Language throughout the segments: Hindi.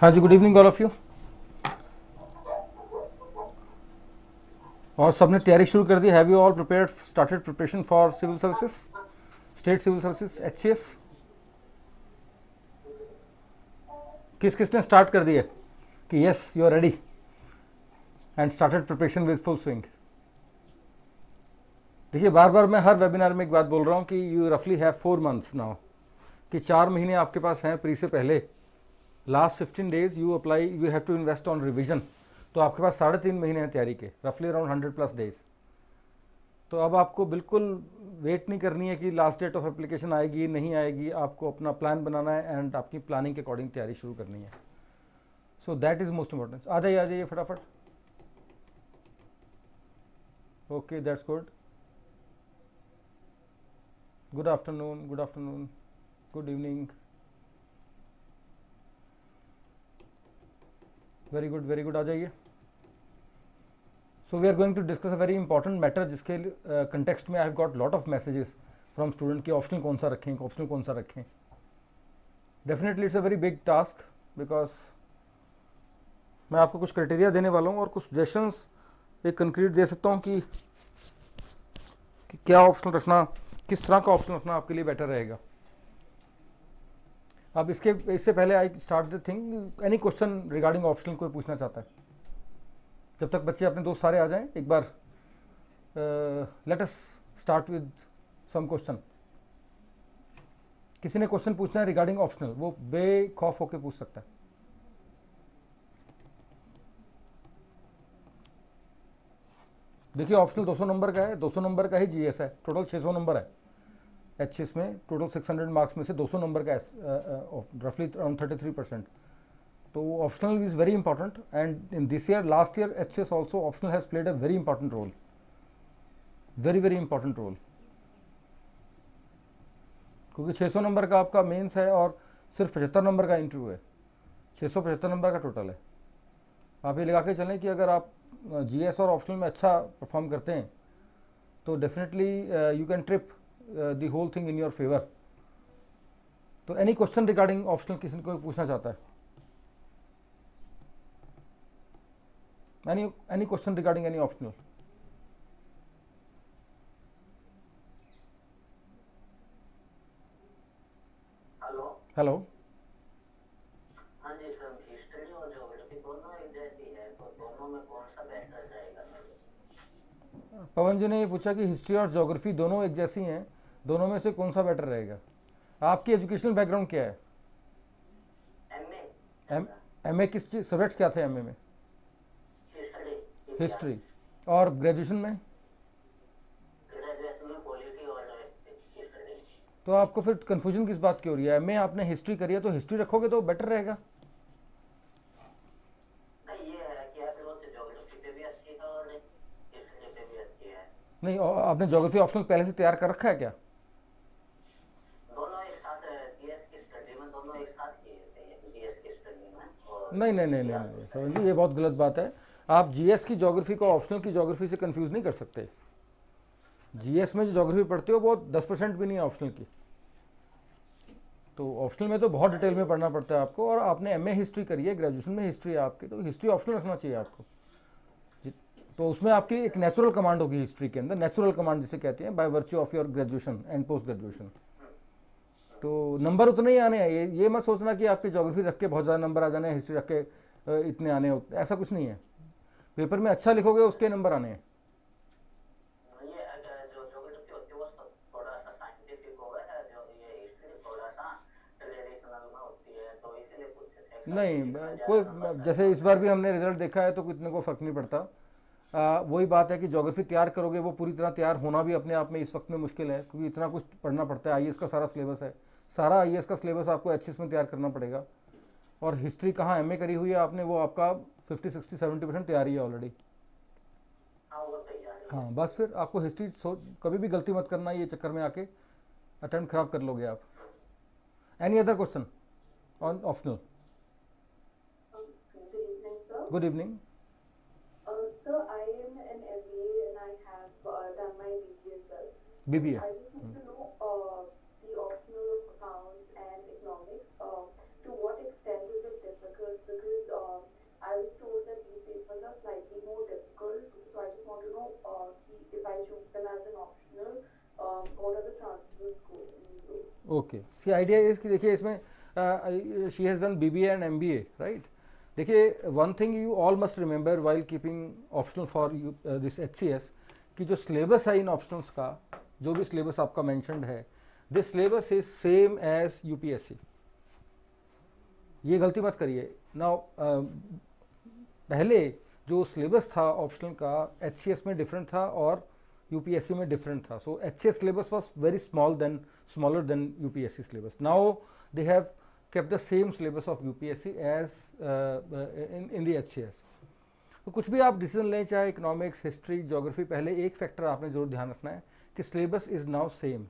हाँ जी, good evening all of you. और सबने तैयारी शुरू कर दी। Have you all prepared started preparation for civil services, state civil services HCS? किस किसने स्टार्ट कर दिया कि yes you are ready and started preparation with full swing? देखिए, बार बार मैं हर वेबिनार में एक बात बोल रहा हूँ कि यू रफली हैव 4 months नाउ, कि 4 महीने आपके पास हैं प्री से पहले। Last 15 days you apply, you have to invest on revision. तो आपके पास 3.5 महीने हैं तैयारी के, रफली अराउंड 100+ days। तो अब आपको बिल्कुल वेट नहीं करनी है कि लास्ट डेट ऑफ एप्लीकेशन आएगी नहीं आएगी। आपको अपना प्लान बनाना है एंड अपनी प्लानिंग के अकॉर्डिंग तैयारी शुरू करनी है। So that is most important. आ जाइए फटाफट। Okay, that's good. Good afternoon, good afternoon, good evening. Very good, very good, आ जाइए। So we are going to discuss a very important matter, जिसके कंटेक्स्ट में I have got lot of messages from student कि ऑप्शनल कौन सा रखें, ऑप्शनल कौन सा रखें। Definitely it's a very big task, because मैं आपको कुछ क्राइटेरिया देने वाला हूँ और कुछ सजेशंस एक कंक्रीट दे सकता हूँ कि क्या ऑप्शनल रखना, किस तरह का ऑप्शन रखना आपके लिए बेटर रहेगा। अब इससे पहले I start the thing, any question regarding optional कोई पूछना चाहता है? जब तक बच्चे अपने दोस्त सारे आ जाएं, एक बार let us start with some question. किसी ने क्वेश्चन पूछना है रिगार्डिंग ऑप्शनल, वो बेखौफ होकर पूछ सकता है। देखिए, ऑप्शनल 200 नंबर का है, 200 नंबर का ही जीएस है, टोटल 600 नंबर है। एचएस में टोटल 600 मार्क्स में से 200 नंबर का रफली अराउंड 33%। तो optional is very important and in this year, last year HS also optional has played a very important role, very very important role. क्योंकि 600 नंबर का आपका मेन्स है और सिर्फ 75 नंबर का इंटरव्यू है, 675 नंबर का टोटल है। आप ये लगा के चलें कि अगर आप जीएस और ऑप्शनल में अच्छा परफॉर्म करते हैं तो definitely you can trip the whole thing in your favour. तो एनी क्वेश्चन रिगार्डिंग ऑप्शनल किसी को पूछना चाहता है? Any question regarding any optional? Hello, Pawan ji ने ये पूछा कि हिस्ट्री और ज्योग्राफी दोनों एक जैसी हैं, दोनों में से कौन सा बेटर रहेगा? आपकी एजुकेशनल बैकग्राउंड क्या है? एमए किस सब्जेक्ट्स क्या थे एमए में? हिस्ट्री। और ग्रेजुएशन में? तो आपको फिर कंफ्यूजन किस बात की हो रही है? एमए आपने हिस्ट्री करी है, तो हिस्ट्री रखोगे तो बेटर रहेगा। नहीं, आपने ज्योग्राफी ऑप्शनल पहले से तैयार कर रखा है क्या? दोनों एक साथ जीएस की स्टडी में, दोनों एक साथ किए जीएस की स्टडी में। नहीं नहीं नहीं नहीं पवन जी, ये बहुत गलत बात है। आप जीएस की ज्योग्राफी को ऑप्शनल की ज्योग्राफी से कंफ्यूज नहीं कर सकते। जीएस में जो ज्योग्राफी पढ़ते हो वो 10% भी नहीं है ऑप्शनल की। तो ऑप्शनल में तो बहुत डिटेल में पढ़ना पड़ता है आपको, और आपने एमए हिस्ट्री करी है, ग्रेजुएशन में हिस्ट्री है आपकी, तो हिस्ट्री ऑप्शनल रखना चाहिए आपको। तो उसमें आपकी एक नेचुरल कमांड होगी हिस्ट्री के अंदर, नेचुरल कमांड जिसे कहते हैं, by virtue of your graduation and post graduation. तो नंबर उतने ही आने हैं, ये मत सोचना कि आपकी ज्योग्राफी रख के बहुत ज़्यादा नंबर आ जाने हैं, हिस्ट्री रख के इतने आने हो, ऐसा कुछ नहीं है। पेपर में अच्छा लिखोगे उसके नंबर आने हैं। नहीं, कोई जैसे इस बार भी हमने रिजल्ट देखा है तो कितने को फ़र्क नहीं पड़ता। वही बात है कि ज्योग्राफी तैयार करोगे, वो पूरी तरह तैयार होना भी अपने आप में इस वक्त में मुश्किल है, क्योंकि इतना कुछ पढ़ना पड़ता है। आईएएस का सारा सिलेबस है, सारा आईएएस का सिलेबस आपको एचएस में तैयार करना पड़ेगा। और हिस्ट्री कहाँ एमए करी हुई है आपने, वो आपका 50-60-70% तैयारी है ऑलरेडी। हाँ, बस फिर आपको हिस्ट्री कभी भी गलती मत करना, ये चक्कर में आके अटेम्प्ट खराब कर लोगे आप। Any other question on optional? Good evening. So I am an MBA and I have done my BBA as well. BBA. I just want to know the optional accounts and economics. To what extent is it difficult for are slightly more difficult, so I just want to know if I choose them as an optional, what are the chances of scoring those? Okay, see idea is कि देखिए इसमें she has done BBA and MBA, right? देखिए one thing you all must remember while keeping optional for you, this HCS कि जो syllabus है इन optionals का, जो भी syllabus आपका mentioned है, this syllabus is same as UPSC. ये गलती मत करिए. Now पहले जो syllabus था optional का HCS में different था और UPSC में different था. So HCS syllabus was very smaller than UPSC syllabus. Now they have kept the same syllabus of UPSC as in the HCS. तो कुछ भी आप डिसीजन लें चाहे इकोनॉमिक्स हिस्ट्री ज्योग्राफी पहले एक फैक्टर आपने जरूर ध्यान रखना है कि syllabus is now same.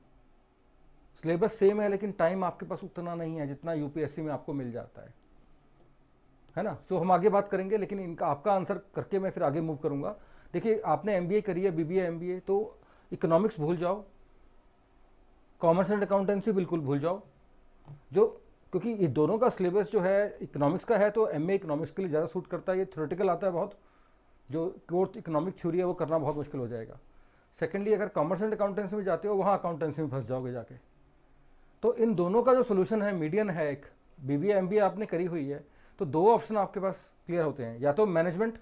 Syllabus same है लेकिन टाइम आपके पास उतना नहीं है जितना यूपीएससी में आपको मिल जाता है ना. तो हम आगे बात करेंगे लेकिन इनका आपका आंसर करके मैं फिर आगे मूव करूँगा. देखिए आपने एमबीए करी है बीबीए एमबीए तो इकोनॉमिक्स भूल जाओ, कॉमर्स एंड अकाउंटेंसी बिल्कुल भूल जाओ जो क्योंकि ये दोनों का सिलेबस जो है इकोनॉमिक्स का है तो एमए इकोनॉमिक्स के लिए ज़्यादा सूट करता है. ये थ्योरेटिकल आता है बहुत, जो कोर्स इकोनॉमिक थ्योरी है वो करना बहुत मुश्किल हो जाएगा. सेकेंडली अगर कॉमर्स एंड अकाउंटेंसी में जाते हो वहाँ अकाउंटेंसी में फंस जाओगे जाके. तो इन दोनों का जो सोल्यूशन है मीडियन है, एक बीबीए एमबीए आपने करी हुई है तो दो ऑप्शन आपके पास क्लियर होते हैं. या तो मैनेजमेंट,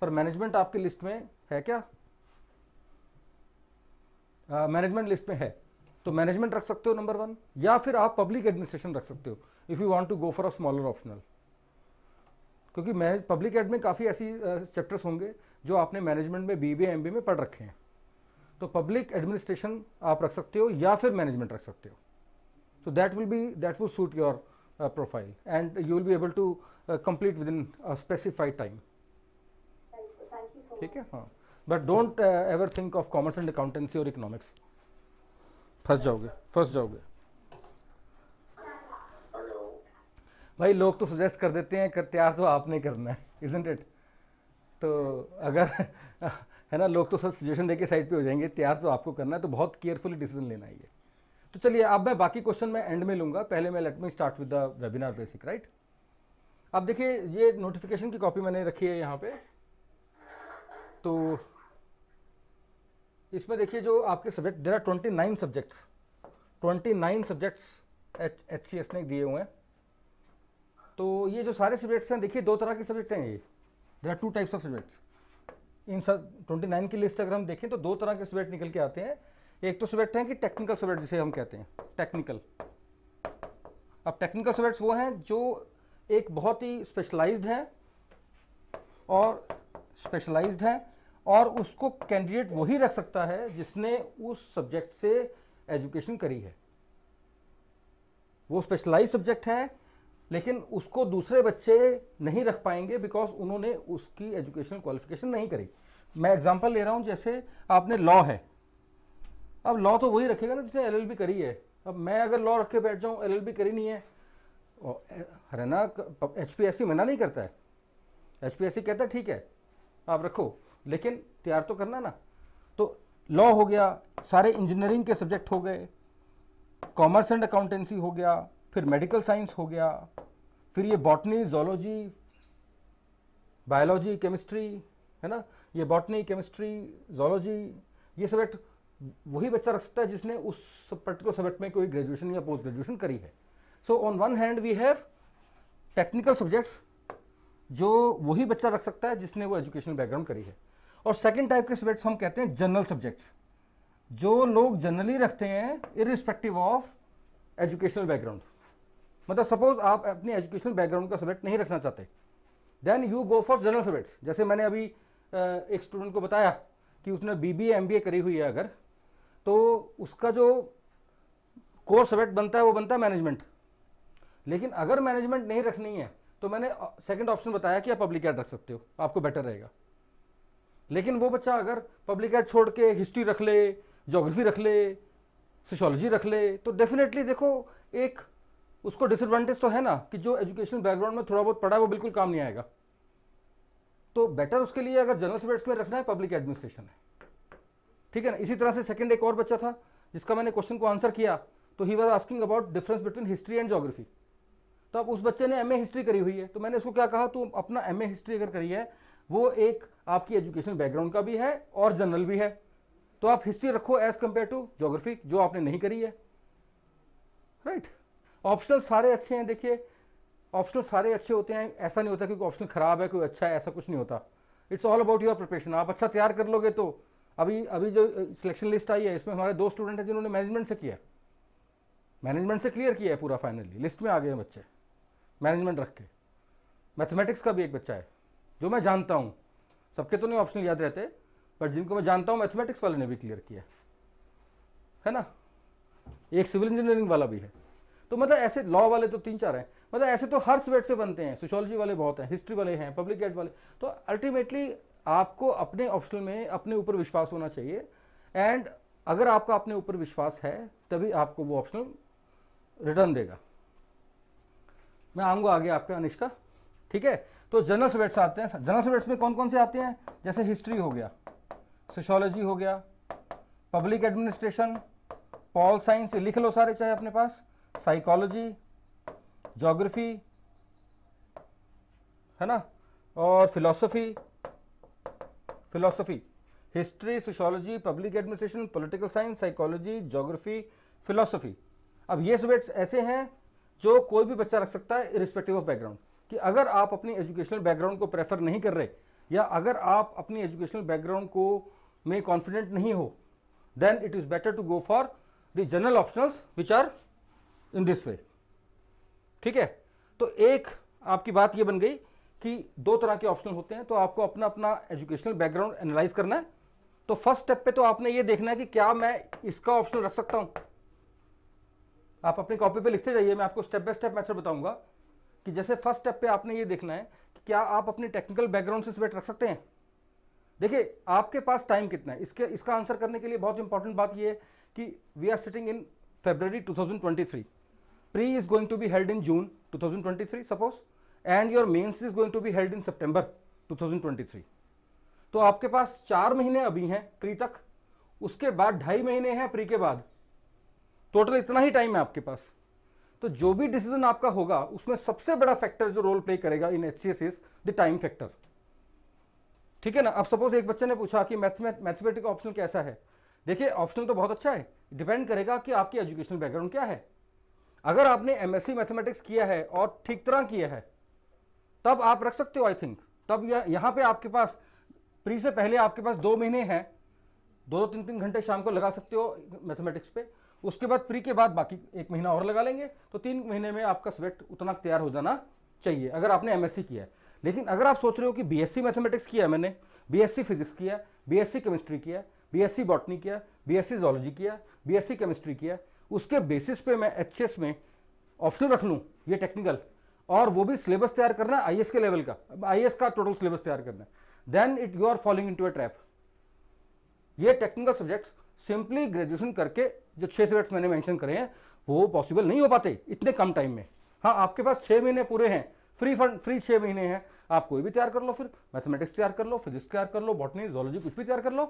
पर मैनेजमेंट आपकी लिस्ट में है क्या? मैनेजमेंट लिस्ट में है तो मैनेजमेंट रख सकते हो नंबर वन, या फिर आप पब्लिक एडमिनिस्ट्रेशन रख सकते हो if you want to go for a smaller optional. क्योंकि पब्लिक एड में काफ़ी ऐसी चैप्टर्स होंगे जो आपने मैनेजमेंट में बीबीए एमबीए में पढ़ रखे हैं. तो पब्लिक एडमिनिस्ट्रेशन आप रख सकते हो या फिर मैनेजमेंट रख सकते हो. So that will suit your profile and you will be able to complete within specified time. ठीक है हाँ, but don't ever think of commerce and accountancy और इकोनॉमिक्स, फंस जाओगे भाई. लोग तो सजेस्ट कर देते हैं कर तैयार तो आपने करना है, इजंट इट? तो अगर है ना लोग तो सब सजेशन देके साइड पे हो जाएंगे, तैयार तो आपको करना है. तो बहुत केयरफुली डिसीजन लेना है ये. तो चलिए अब मैं बाकी क्वेश्चन मैं एंड में लूँगा, पहले मैं let me start with the webinar basic, right? अब देखिए ये नोटिफिकेशन की कॉपी मैंने रखी है यहाँ पे. तो इसमें देखिए जो आपके subject there are 29 subjects, 29 subjects HCS ने दिए हुए हैं. तो ये जो सारे सब्जेक्ट्स हैं देखिए दो तरह के सब्जेक्ट हैं ये, there are two types of subjects. इन सब 29 की लिस्ट अगर हम देखें तो दो तरह के सब्जेक्ट निकल के आते हैं. एक तो सब्जेक्ट हैं कि टेक्निकल सब्जेक्ट जिसे हम कहते हैं टेक्निकल. अब टेक्निकल सब्जेक्ट्स वो हैं जो एक बहुत ही स्पेशलाइज्ड हैं और उसको कैंडिडेट वही रख सकता है जिसने उस सब्जेक्ट से एजुकेशन करी है. वो स्पेशलाइज सब्जेक्ट है लेकिन उसको दूसरे बच्चे नहीं रख पाएंगे बिकॉज उन्होंने उसकी एजुकेशनल क्वालिफिकेशन नहीं करी. मैं एग्जांपल ले रहा हूं, जैसे आपने लॉ है, अब लॉ तो वही रखेगा ना जिसने एलएलबी करी है. अब मैं अगर लॉ रख के बैठ जाऊँ, एलएलबी करी नहीं है, हरियाणा एचपीएससी मना नहीं करता है. एचपीएससी कहता है ठीक है आप रखो लेकिन तैयार तो करना ना. तो लॉ हो गया, सारे इंजीनियरिंग के सब्जेक्ट हो गए, कॉमर्स एंड अकाउंटेंसी हो गया, फिर मेडिकल साइंस हो गया, फिर ये बॉटनी जोलॉजी बायोलॉजी केमिस्ट्री है ना. ये बॉटनी केमिस्ट्री जोलॉजी ये सब्जेक्ट वही बच्चा रख सकता है जिसने उस पर्टिकुलर सब्जेक्ट में कोई ग्रेजुएशन या पोस्ट ग्रेजुएशन करी है. So on one hand we have technical subjects जो वही बच्चा रख सकता है जिसने वो एजुकेशनल बैकग्राउंड करी है. और सेकंड टाइप के सब्जेक्ट्स हम कहते हैं जनरल सब्जेक्ट्स, जो लोग जनरली रखते हैं इररिस्पेक्टिव ऑफ एजुकेशनल बैकग्राउंड. मतलब सपोज आप अपने एजुकेशनल बैकग्राउंड का सब्जेक्ट नहीं रखना चाहते, then you go for general subjects. जैसे मैंने अभी एक स्टूडेंट को बताया कि उसने बीबीए एमबीए करी हुई है अगर, तो उसका जो कोर सब्जेक्ट बनता है वो बनता है मैनेजमेंट. लेकिन अगर मैनेजमेंट नहीं रखनी है तो मैंने सेकंड ऑप्शन बताया कि आप पब्लिक एड रख सकते हो, आपको बेटर रहेगा. लेकिन वो बच्चा अगर पब्लिक एड छोड़ के हिस्ट्री रख ले, ज्योग्राफी रख ले, सोशोलॉजी रख ले, तो डेफिनेटली देखो एक उसको डिसएडवांटेज तो है ना कि जो एजुकेशनल बैकग्राउंड में थोड़ा बहुत पढ़ा है वो बिल्कुल काम नहीं आएगा. तो बेटर उसके लिए अगर जनरल सब्जेक्ट्स में रखना है पब्लिक एडमिनिस्ट्रेशन है, ठीक है ना. इसी तरह से सेकेंड एक और बच्चा था जिसका मैंने क्वेश्चन को आंसर किया, तो he was asking about difference between history and geography. तो अब उस बच्चे ने एमए हिस्ट्री करी हुई है, तो मैंने उसको क्या कहा, तू अपना एमए हिस्ट्री अगर करी है वो एक आपकी एजुकेशनल बैकग्राउंड का भी है और जनरल भी है। तो आप हिस्ट्री रखो एज कंपेयर टू ज्योग्राफी जो आपने नहीं करी है, राइट। ऑप्शनल सारे अच्छे हैं, देखिए ऑप्शनल सारे अच्छे होते हैं, ऐसा नहीं होता कि कोई ऑप्शनल ख़राब है कोई अच्छा है, ऐसा कुछ नहीं होता। It's all about your preparation. आप अच्छा तैयार कर लोगे तो अभी जो सिलेक्शन लिस्ट आई है इसमें हमारे 2 स्टूडेंट हैं जिन्होंने मैनेजमेंट से किया, मैनेजमेंट से क्लियर किया है पूरा, फाइनली लिस्ट में आ गए हैं बच्चे मैनेजमेंट रख के। मैथमेटिक्स का भी एक बच्चा है जो मैं जानता हूँ, सबके तो नहीं ऑप्शनल याद रहते पर जिनको मैं जानता हूँ मैथमेटिक्स वाले ने भी क्लियर किया है ना। एक सिविल इंजीनियरिंग वाला भी है। तो मतलब ऐसे लॉ वाले तो 3-4 हैं, मतलब ऐसे तो हर स्वेट से बनते हैं। सोशियोलॉजी वाले बहुत हैं, हिस्ट्री वाले हैं, पब्लिक गेट वाले। तो अल्टीमेटली आपको अपने ऑप्शनल में अपने ऊपर विश्वास होना चाहिए, एंड अगर आपका अपने ऊपर विश्वास है तभी आपको वो ऑप्शनल रिटर्न देगा। मैं आऊँगा आगे आपके अनिष्का, ठीक है। तो जनरल सब्जेक्ट्स आते हैं। जनरल सब्जेक्ट्स में कौन कौन से आते हैं, जैसे हिस्ट्री हो गया, सोशियोलॉजी हो गया, पब्लिक एडमिनिस्ट्रेशन, पॉल साइंस, लिख लो सारे चाहे अपने पास, साइकोलॉजी, ज्योग्राफी है ना, और philosophy. Philosophy, history, sociology, public administration, political science, psychology, geography, philosophy. अब ये सब्जेक्ट्स ऐसे हैं जो कोई भी बच्चा रख सकता है इरिस्पेक्टिव ऑफ बैकग्राउंड, कि अगर आप अपनी एजुकेशनल बैकग्राउंड को प्रेफर नहीं कर रहे या अगर आप अपनी एजुकेशनल बैकग्राउंड को में कॉन्फिडेंट नहीं हो, then it is better to go for the general optionals which are in this way, ठीक है। तो एक आपकी बात ये बन गई कि 2 तरह के ऑप्शनल होते हैं, तो आपको अपना अपना एजुकेशनल बैकग्राउंड एनालाइज करना है। तो फर्स्ट स्टेप पे तो आपने ये देखना है कि क्या मैं इसका ऑप्शनल रख सकता हूँ। आप अपनी कॉपी पे लिखते जाइए, मैं आपको स्टेप बाय स्टेप मेथड बताऊंगा। कि जैसे फर्स्ट स्टेप पे आपने ये देखना है कि क्या आप अपने टेक्निकल बैकग्राउंड से सब्जेक्ट रख सकते हैं। देखिए आपके पास टाइम कितना है, इसका आंसर करने के लिए बहुत इंपॉर्टेंट बात ये है कि we are sitting in February 2023, pre is going to be held in June 2023 suppose, and your mains is going to be held in September 2023। तो आपके पास 4 महीने अभी हैं प्री तक, उसके बाद 2.5 महीने हैं प्री के बाद, टोटल इतना ही टाइम है आपके पास। तो जो भी डिसीजन आपका होगा उसमें सबसे बड़ा फैक्टर जो रोल प्ले करेगा in HCS is the time factor, ठीक है ना। अब सपोज एक बच्चे ने पूछा कि मैथमेटिक्स ऑप्शनल कैसा है। देखिए ऑप्शनल तो बहुत अच्छा है, डिपेंड करेगा कि आपकी एजुकेशनल बैकग्राउंड क्या है। अगर आपने MSc मैथमेटिक्स किया है और ठीक तरह किया है तब आप रख सकते हो, आई थिंक। तब यहाँ पे आपके पास प्री से पहले आपके पास 2 महीने हैं, 2-3 घंटे शाम को लगा सकते हो मैथमेटिक्स पे। उसके बाद प्री के बाद बाकी 1 महीना और लगा लेंगे, तो 3 महीने में आपका सब्जेक्ट उतना तैयार हो जाना चाहिए अगर आपने MSc किया है। लेकिन अगर आप सोच रहे हो कि BSc मैथमेटिक्स किया है मैंने, BSc फिजिक्स किया है, BSc केमिस्ट्री किया है, BSc बॉटनी किया है, BSc जूलॉजी किया है, BSc केमिस्ट्री किया है, उसके बेसिस पे मैं HCS में ऑप्शनल रख लूँ ये टेक्निकल, और वो भी सिलेबस तैयार करना है IS के लेवल का, IS का टोटल सिलेबस तैयार करना है, then it you are falling into a trap. ये टेक्निकल सब्जेक्ट्स सिंपली ग्रेजुएशन करके जो 6 सब्जेक्ट्स मैंने मेंशन करे हैं वो पॉसिबल नहीं हो पाते इतने कम टाइम में। हाँ आपके पास 6 महीने पूरे हैं, फ्री 6 महीने हैं, आप कोई भी तैयार कर लो, फिर मैथमेटिक्स तैयार कर लो, फिजिक्स तैयार कर लो, बॉटनी जूलॉजी कुछ भी तैयार कर लो,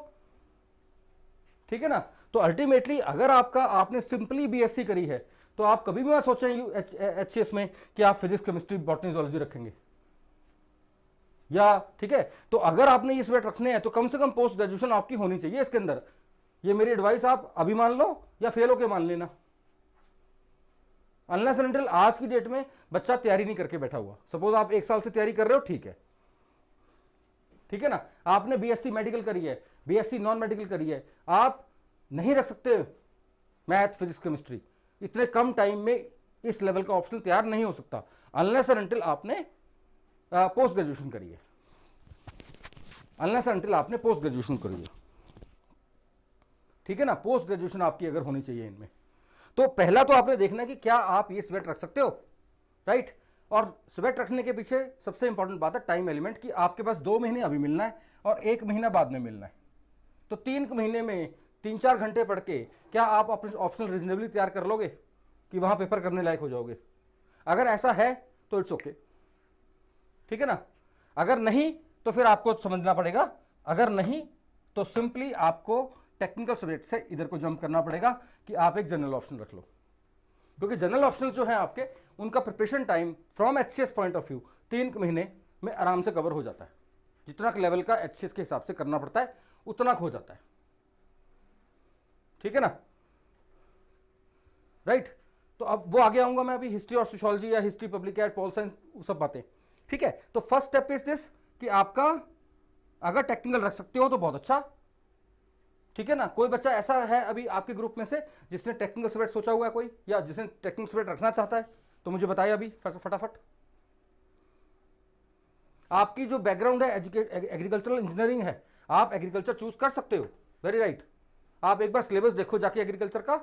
ठीक है ना। तो अल्टीमेटली अगर आपने सिंपली BSc करी है तो आप कभी भी ना सोचें HCS में कि आप फिजिक्स केमिस्ट्री बॉटनी जूलॉजी रखेंगे या, ठीक है। तो अगर आपने ये सब्जेक्ट रखने हैं तो कम से कम पोस्ट ग्रेजुएशन आपकी होनी चाहिए इसके अंदर। ये मेरी एडवाइस आप अभी मान लो या फेल होके मान लेना, अनलेस एंड अनटिल आज की डेट में बच्चा तैयारी नहीं करके बैठा हुआ। सपोज आप 1 साल से तैयारी कर रहे हो, ठीक है, ठीक है ना। आपने BSc मेडिकल करी है, BSc नॉन मेडिकल करी है, आप नहीं रख सकते मैथ फिजिक्स केमिस्ट्री, इतने कम टाइम में इस लेवल का ऑप्शनल तैयार नहीं हो सकता अनलेस एंड अनटिल आपने पोस्ट ग्रेजुएशन करी है, अनलेस एंड अनटिल आपने पोस्ट ग्रेजुएशन करी है, ठीक है ना। पोस्ट ग्रेजुएशन आपकी अगर होनी चाहिए इनमें। तो पहला तो आपने देखना है कि क्या आप ये सब्जेक्ट रख सकते हो, राइट। और सब्जेक्ट रखने के पीछे सबसे इंपॉर्टेंट बात है टाइम एलिमेंट, कि आपके पास 2 महीने अभी मिलना है और 1 महीना बाद में मिलना है। तो 3 महीने में 3-4 घंटे पढ़ के क्या आप अपने ऑप्शनल रीजनेबली तैयार कर लोगे कि वहाँ पेपर करने लायक हो जाओगे। अगर ऐसा है तो इट्स ओके, ठीक है ना। अगर नहीं तो फिर आपको समझना पड़ेगा, अगर नहीं तो सिंपली आपको टेक्निकल सब्जेक्ट से इधर को जंप करना पड़ेगा कि आप एक जनरल ऑप्शन रख लो, क्योंकि जनरल ऑप्शन जो है आपके उनका preparation time from HCS point of view 3 महीने में आराम से कवर हो जाता है जितना लेवल का एचसीएस के हिसाब से करना पड़ता है उतना हो जाता है, ठीक है ना, राइट। तो अब वो आगे आऊंगा मैं अभी हिस्ट्री और सोशियोलॉजी या history public ad pol science वो सब बातें, ठीक है। तो फर्स्ट स्टेप इज दिस कि आपका अगर टेक्निकल रख सकते हो तो बहुत अच्छा, ठीक है ना। कोई बच्चा ऐसा है अभी आपके ग्रुप में से जिसने टेक्निकल सब्जेक्ट सोचा हुआ है कोई, या जिसने टेक्निकल सब्जेक्ट रखना चाहता है तो मुझे बताइए अभी फटाफट। आपकी जो बैकग्राउंड है एग्रीकल्चरल इंजीनियरिंग है, आप एग्रीकल्चर चूज कर सकते हो, वेरी राइट। आप एक बार सिलेबस देखो जाके एग्रीकल्चर का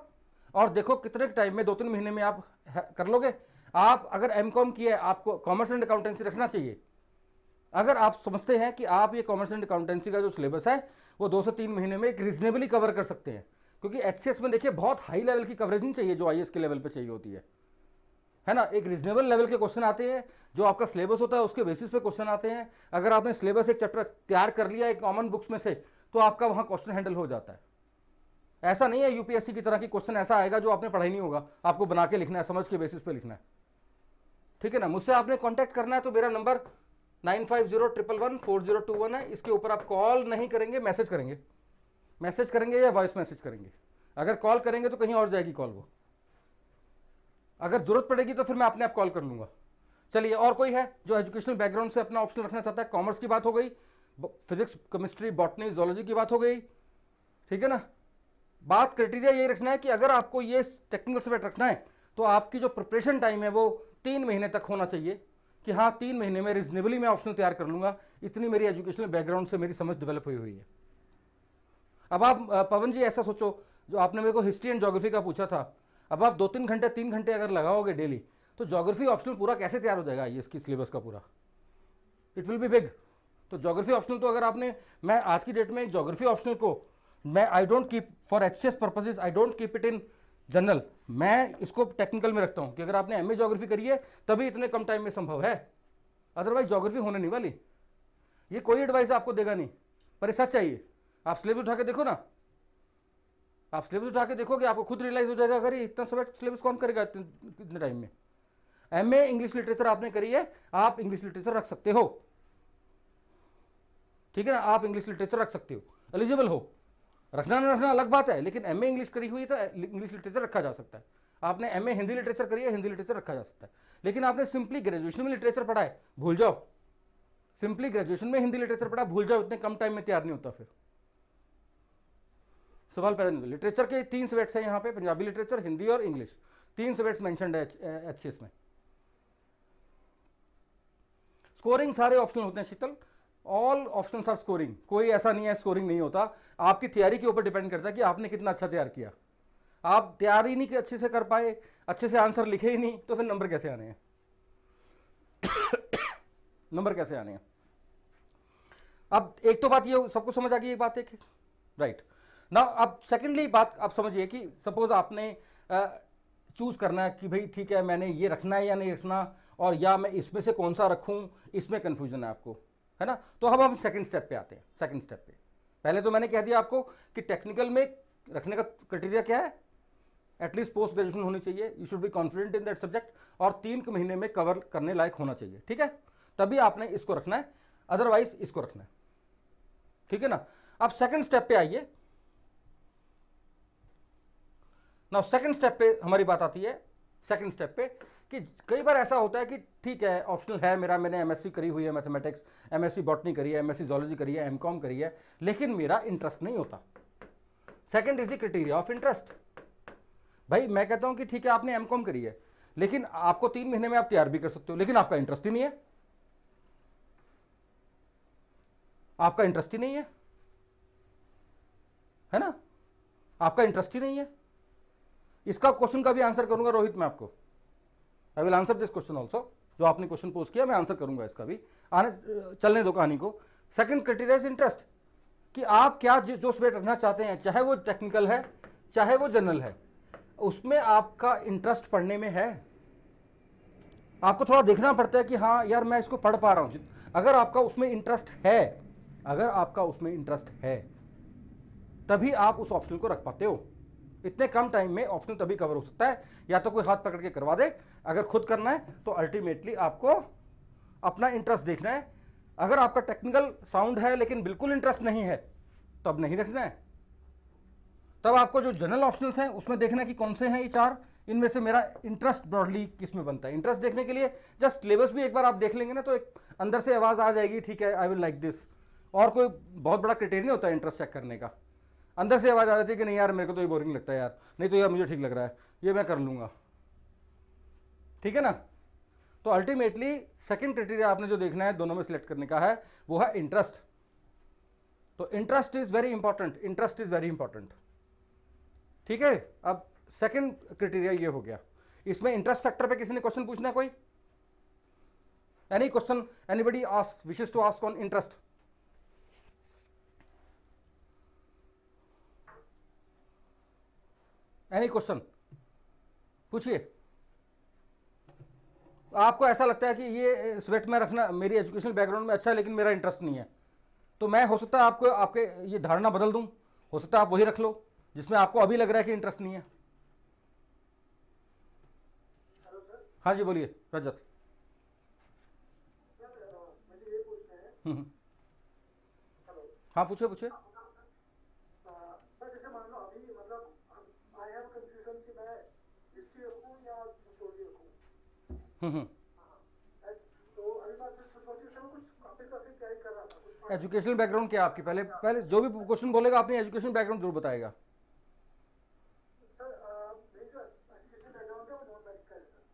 और देखो कितने टाइम में, 2-3 महीने में आप कर लोगे। आप अगर एमकॉम किया है आपको कॉमर्स एंड अकाउंटेंसी रखना चाहिए। अगर आप समझते हैं कि आप ये कॉमर्स एंड अकाउंटेंसी का जो सिलेबस है वो 2 से 3 महीने में एक रीजनेबली कवर कर सकते हैं, क्योंकि एचसीएस में देखिए बहुत हाई लेवल की कवरेज नहीं चाहिए जो आईएएस के लेवल पे चाहिए होती है ना। एक रीजनेबल लेवल के क्वेश्चन आते हैं, जो आपका सिलेबस होता है उसके बेसिस पे क्वेश्चन आते हैं। अगर आपने सिलेबस एक चैप्टर तैयार कर लिया एक कॉमन बुक्स में से तो आपका वहाँ क्वेश्चन हैंडल हो जाता है। ऐसा नहीं है यूपीएससी की तरह की क्वेश्चन ऐसा आएगा जो आपने पढ़ाई नहीं होगा, आपको बना के लिखना है, समझ के बेसिस पे लिखना है, ठीक है ना। मुझसे आपने कॉन्टैक्ट करना है तो मेरा नंबर 9501114021 है। इसके ऊपर आप कॉल नहीं करेंगे, मैसेज करेंगे या वॉइस मैसेज करेंगे। अगर कॉल करेंगे तो कहीं और जाएगी कॉल वो, अगर जरूरत पड़ेगी तो फिर मैं अपने आप कॉल कर लूँगा। चलिए, और कोई है जो एजुकेशनल बैकग्राउंड से अपना ऑप्शन रखना चाहता है? कॉमर्स की बात हो गई, फिजिक्स केमिस्ट्री बॉटनी जोलॉजी की बात हो गई, ठीक है ना। बात क्राइटेरिया यही रखना है कि अगर आपको ये टेक्निकल सब्जेक्ट रखना है तो आपकी जो प्रिपरेशन टाइम है वो 3 महीने तक होना चाहिए कि हाँ 3 महीने में रिजनेबली मैं ऑप्शन तैयार कर लूँगा, इतनी मेरी एजुकेशनल बैकग्राउंड से मेरी समझ डेवलप हुई हुई है। अब आप पवन जी ऐसा सोचो, जो आपने मेरे को हिस्ट्री एंड ज्योग्राफी का पूछा था, अब आप 2-3 घंटे 3 घंटे अगर लगाओगे डेली तो ज्योग्राफी ऑप्शनल पूरा कैसे तैयार हो जाएगा ये इसकी सिलेबस का पूरा, इट विल बी बिग। तो ज्योग्राफी ऑप्शनल तो अगर आपने, मैं आज की डेट में ज्योग्राफी ऑप्शनल को मैं I don't keep for HCS purposes, I don't keep it in general, मैं इसको टेक्निकल में रखता हूँ कि अगर आपने एमए ज्योग्राफी करी है तभी इतने कम टाइम में संभव है, अदरवाइज ज्योग्राफी होने नहीं वाली। ये कोई एडवाइस आपको देगा नहीं, पर सच चाहिए। आप सिलेबस उठा के देखो ना, आप सिलेबस उठा के देखोगे आपको खुद रियलाइज हो जाएगा अगर ये इतना सब सिलेबस कौन करेगा इतने टाइम में। एमए इंग्लिश लिटरेचर आपने करी है, आप इंग्लिश लिटरेचर रख सकते हो, ठीक है ना, आप इंग्लिश लिटरेचर रख सकते हो, एलिजिबल हो। रखना ना रखना अलग बात है, लेकिन एमए इंग्लिश करी हुई है तो इंग्लिश लिटरेचर रखा जा सकता है। आपने एमए हिंदी लिटरेचर करी है, हिंदी लिटरेचर रखा जा सकता है। लेकिन आपने सिंपली ग्रेजुएशन में लिटरेचर पढ़ा है, भूल जाओ। सिंपली ग्रेजुएशन में हिंदी लिटरेचर पढ़ा, भूल जाओ, इतने कम टाइम में तैयार नहीं होता। फिर सवाल पैदा नहीं होता। लिटरेचर के 3 सब्जेक्ट्स हैं यहाँ पे, पंजाबी लिटरेचर, हिंदी और इंग्लिश, 3 सब्जेक्ट्स मैंशनड है एचसीएस में। स्कोरिंग सारे ऑप्शनल होते हैं शीतल, ऑल ऑप्शंस आर स्कोरिंग, कोई ऐसा नहीं है स्कोरिंग नहीं होता। आपकी तैयारी के ऊपर डिपेंड करता है कि आपने कितना अच्छा तैयार किया। आप तैयारी नहीं कि अच्छे से कर पाए, अच्छे से आंसर लिखे ही नहीं तो फिर नंबर कैसे आने हैं नंबर कैसे आने हैं। अब एक तो बात ये सबको समझ आ गई, एक बात एक राइट ना। अब सेकेंडली बात आप समझिए कि सपोज आपने चूज़ करना है कि भाई ठीक है मैंने ये रखना है या नहीं रखना, और या मैं इसमें से कौन सा रखूँ, इसमें कन्फ्यूजन है आपको, है ना। तो अब हम सेकंड स्टेप पे आते हैं। सेकंड स्टेप पे पहले तो मैंने कह दिया आपको कि टेक्निकल में रखने का क्राइटेरिया क्या है, एटलीस्ट पोस्ट ग्रेजुएशन होनी चाहिए, you should be confident in that subject, और 3 महीने में कवर करने लायक होना चाहिए, ठीक है, तभी आपने इसको रखना है, अदरवाइज इसको रखना है, ठीक है ना। अब सेकेंड स्टेप पे आइए ना। सेकेंड स्टेप पे हमारी बात आती है, सेकेंड स्टेप पे कि कई बार ऐसा होता है कि ठीक है ऑप्शनल है मेरा, मैंने एमएससी करी हुई है मैथमेटिक्स, एमएससी बॉटनी करी है, एमएससी जोलॉजी करी है, एमकॉम करी है, लेकिन मेरा इंटरेस्ट नहीं होता। Second is the criteria of interest. भाई मैं कहता हूं कि ठीक है आपने एमकॉम करी है, लेकिन आपको 3 महीने में आप तैयार भी कर सकते हो, लेकिन आपका इंटरेस्ट ही नहीं है, आपका इंटरेस्ट ही नहीं है, है ना, आपका इंटरेस्ट ही नहीं है। इसका क्वेश्चन का भी आंसर करूंगा रोहित मैं आपको, I will answer this question also, जो आपने क्वेश्चन पोस्ट किया मैं आंसर करूंगा इसका भी, आने चलने दो कहानी को। सेकंड क्राइटेरिया इज इंटरेस्ट, कि आप क्या जो सब्जेक्ट रखना चाहते हैं, चाहे वो टेक्निकल है चाहे वो जनरल है, उसमें आपका इंटरेस्ट पढ़ने में है। आपको थोड़ा देखना पड़ता है कि हाँ यार मैं इसको पढ़ पा रहा हूँ, अगर आपका उसमें इंटरेस्ट है, अगर आपका उसमें इंटरेस्ट है तभी आप उस ऑप्शन को रख पाते हो। इतने कम टाइम में ऑप्शन तभी कवर हो सकता है, या तो कोई हाथ पकड़ के करवा दे, अगर खुद करना है तो अल्टीमेटली आपको अपना इंटरेस्ट देखना है, अगर आपका टेक्निकल साउंड है लेकिन बिल्कुल इंटरेस्ट नहीं है तो अब नहीं रखना है, तब आपको जो जनरल ऑप्शनल्स हैं उसमें देखना कि कौन से हैं ये चार, इनमें से मेरा इंटरेस्ट ब्रॉडली किस में बनता है। इंटरेस्ट देखने के लिए जस्ट सिलेबस भी एक बार आप देख लेंगे ना तो एक अंदर से आवाज़ आ जाएगी, ठीक है आई विल लाइक दिस। और कोई बहुत बड़ा क्राइटेरिया नहीं होता है इंटरेस्ट चेक करने का, अंदर से आवाज़ आ जाती है कि नहीं यार मेरे को तो ये बोरिंग लगता है यार, नहीं तो यार मुझे ठीक लग रहा है, ये मैं कर लूँगा, ठीक है ना। तो अल्टीमेटली सेकेंड क्राइटेरिया आपने जो देखना है दोनों में सिलेक्ट करने का है वो है इंटरेस्ट। तो interest is very important, interest is very important, ठीक है। अब सेकंड क्राइटेरिया ये हो गया। इसमें इंटरेस्ट फैक्टर पे किसी ने क्वेश्चन पूछना है कोई, any question anybody ask wishes to ask on interest? Any question पूछिए। आपको ऐसा लगता है कि ये सब्जेक्ट में रखना मेरी एजुकेशनल बैकग्राउंड में अच्छा है लेकिन मेरा इंटरेस्ट नहीं है, तो मैं हो सकता है आपको आपके ये धारणा बदल दूं, हो सकता है आप वही रख लो जिसमें आपको अभी लग रहा है कि इंटरेस्ट नहीं है। Hello sir. हाँ जी बोलिए रजत। मुझे ये पूछना है। हेलो। हाँ पूछे पूछे। सर जैसे मान लो अभी मतलब आई हैव कंफ्यूजन कि मैं हिस्ट्री रखूं या सोशल रखूं। तो अभी मैं सोशल से कुछ काफी तैयारी कर रहा था। एजुकेशनल बैकग्राउंड क्या आपकी? पहले पहले जो भी क्वेश्चन बोलेगा आपने एजुकेशनल बैकग्राउंड जरूर बताएगा।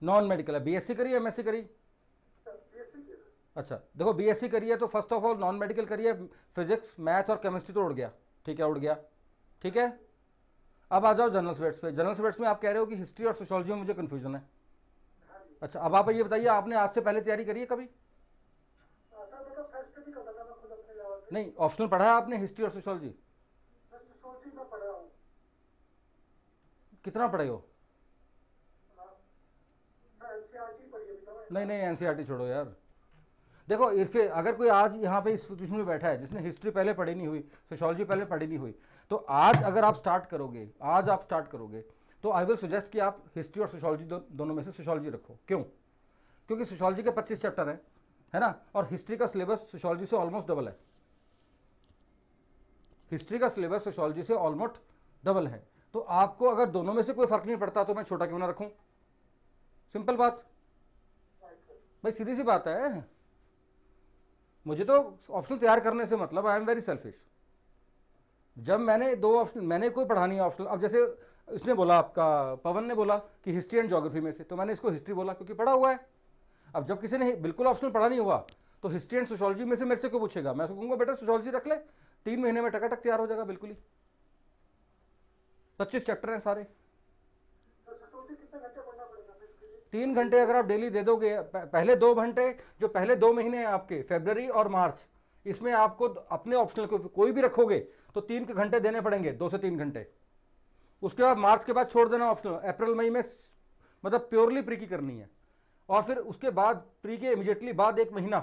नॉन मेडिकल है, बीएससी करी है एमएससी करी? अच्छा देखो बीएससी करी है तो first of all non medical करी है, फिजिक्स मैथ और केमिस्ट्री तो उड़ गया, ठीक है उड़ गया, ठीक है। अब आ जाओ जनरल सब्जेक्ट्स पे। जनरल सब्जेक्ट्स में आप कह रहे हो कि हिस्ट्री और सोशोलॉजी में मुझे कन्फ्यूजन है। अच्छा अब आप ये बताइए आपने आज से पहले तैयारी करी है कभी? नहीं ऑप्शनल पढ़ा है आपने हिस्ट्री और सोशोलॉजी? कितना पढ़े हो? नहीं नहीं एनसीईआरटी छोड़ो यार। देखो इरफे अगर कोई आज यहाँ पे इस पोजीशन में बैठा है जिसने हिस्ट्री पहले पढ़ी नहीं हुई, सोशोलॉजी पहले पढ़ी नहीं हुई, तो आज अगर आप स्टार्ट करोगे, आज आप स्टार्ट करोगे तो आई विल सजेस्ट कि आप हिस्ट्री और सोशोलॉजी दोनों में से सोशोलॉजी रखो। क्यों? क्योंकि सोशोलॉजी के 25 चैप्टर हैं, है ना, और हिस्ट्री का सिलेबस सोशोलॉजी से ऑलमोस्ट डबल है। हिस्ट्री का सिलेबस सोशोलॉजी से ऑलमोस्ट डबल है, तो आपको अगर दोनों में से कोई फर्क नहीं पड़ता तो मैं छोटा क्यों ना रखूँ? सिंपल बात भाई, सीधी सी बात है। मुझे तो ऑप्शन तैयार करने से मतलब, आई एम वेरी सेल्फिश। जब मैंने दो ऑप्शन, मैंने कोई पढ़ा नहीं ऑप्शन। अब जैसे इसने बोला आपका पवन ने बोला कि हिस्ट्री एंड ज्योग्राफी में से, तो मैंने इसको हिस्ट्री बोला क्योंकि पढ़ा हुआ है। अब जब किसी ने बिल्कुल ऑप्शन पढ़ा नहीं हुआ तो हिस्ट्री एंड सोशोलॉजी में से मेरे से क्यों पूछेगा? मैं उसको कहूँगा बेटा सोशोलॉजी रख ले, 3 महीने में टकाटक तैयार हो जाएगा बिल्कुल ही। 25 चैप्टर हैं सारे। 3 घंटे अगर आप डेली दे दोगे, पहले 2 घंटे जो पहले 2 महीने हैं आपके फरवरी और मार्च, इसमें आपको अपने ऑप्शनल को कोई भी रखोगे तो 3 घंटे देने पड़ेंगे, 2 से 3 घंटे। उसके बाद मार्च के बाद छोड़ देना ऑप्शनल, अप्रैल मई में मतलब प्योरली प्री की करनी है। और फिर उसके बाद प्री के इमीडिएटली बाद 1 महीना,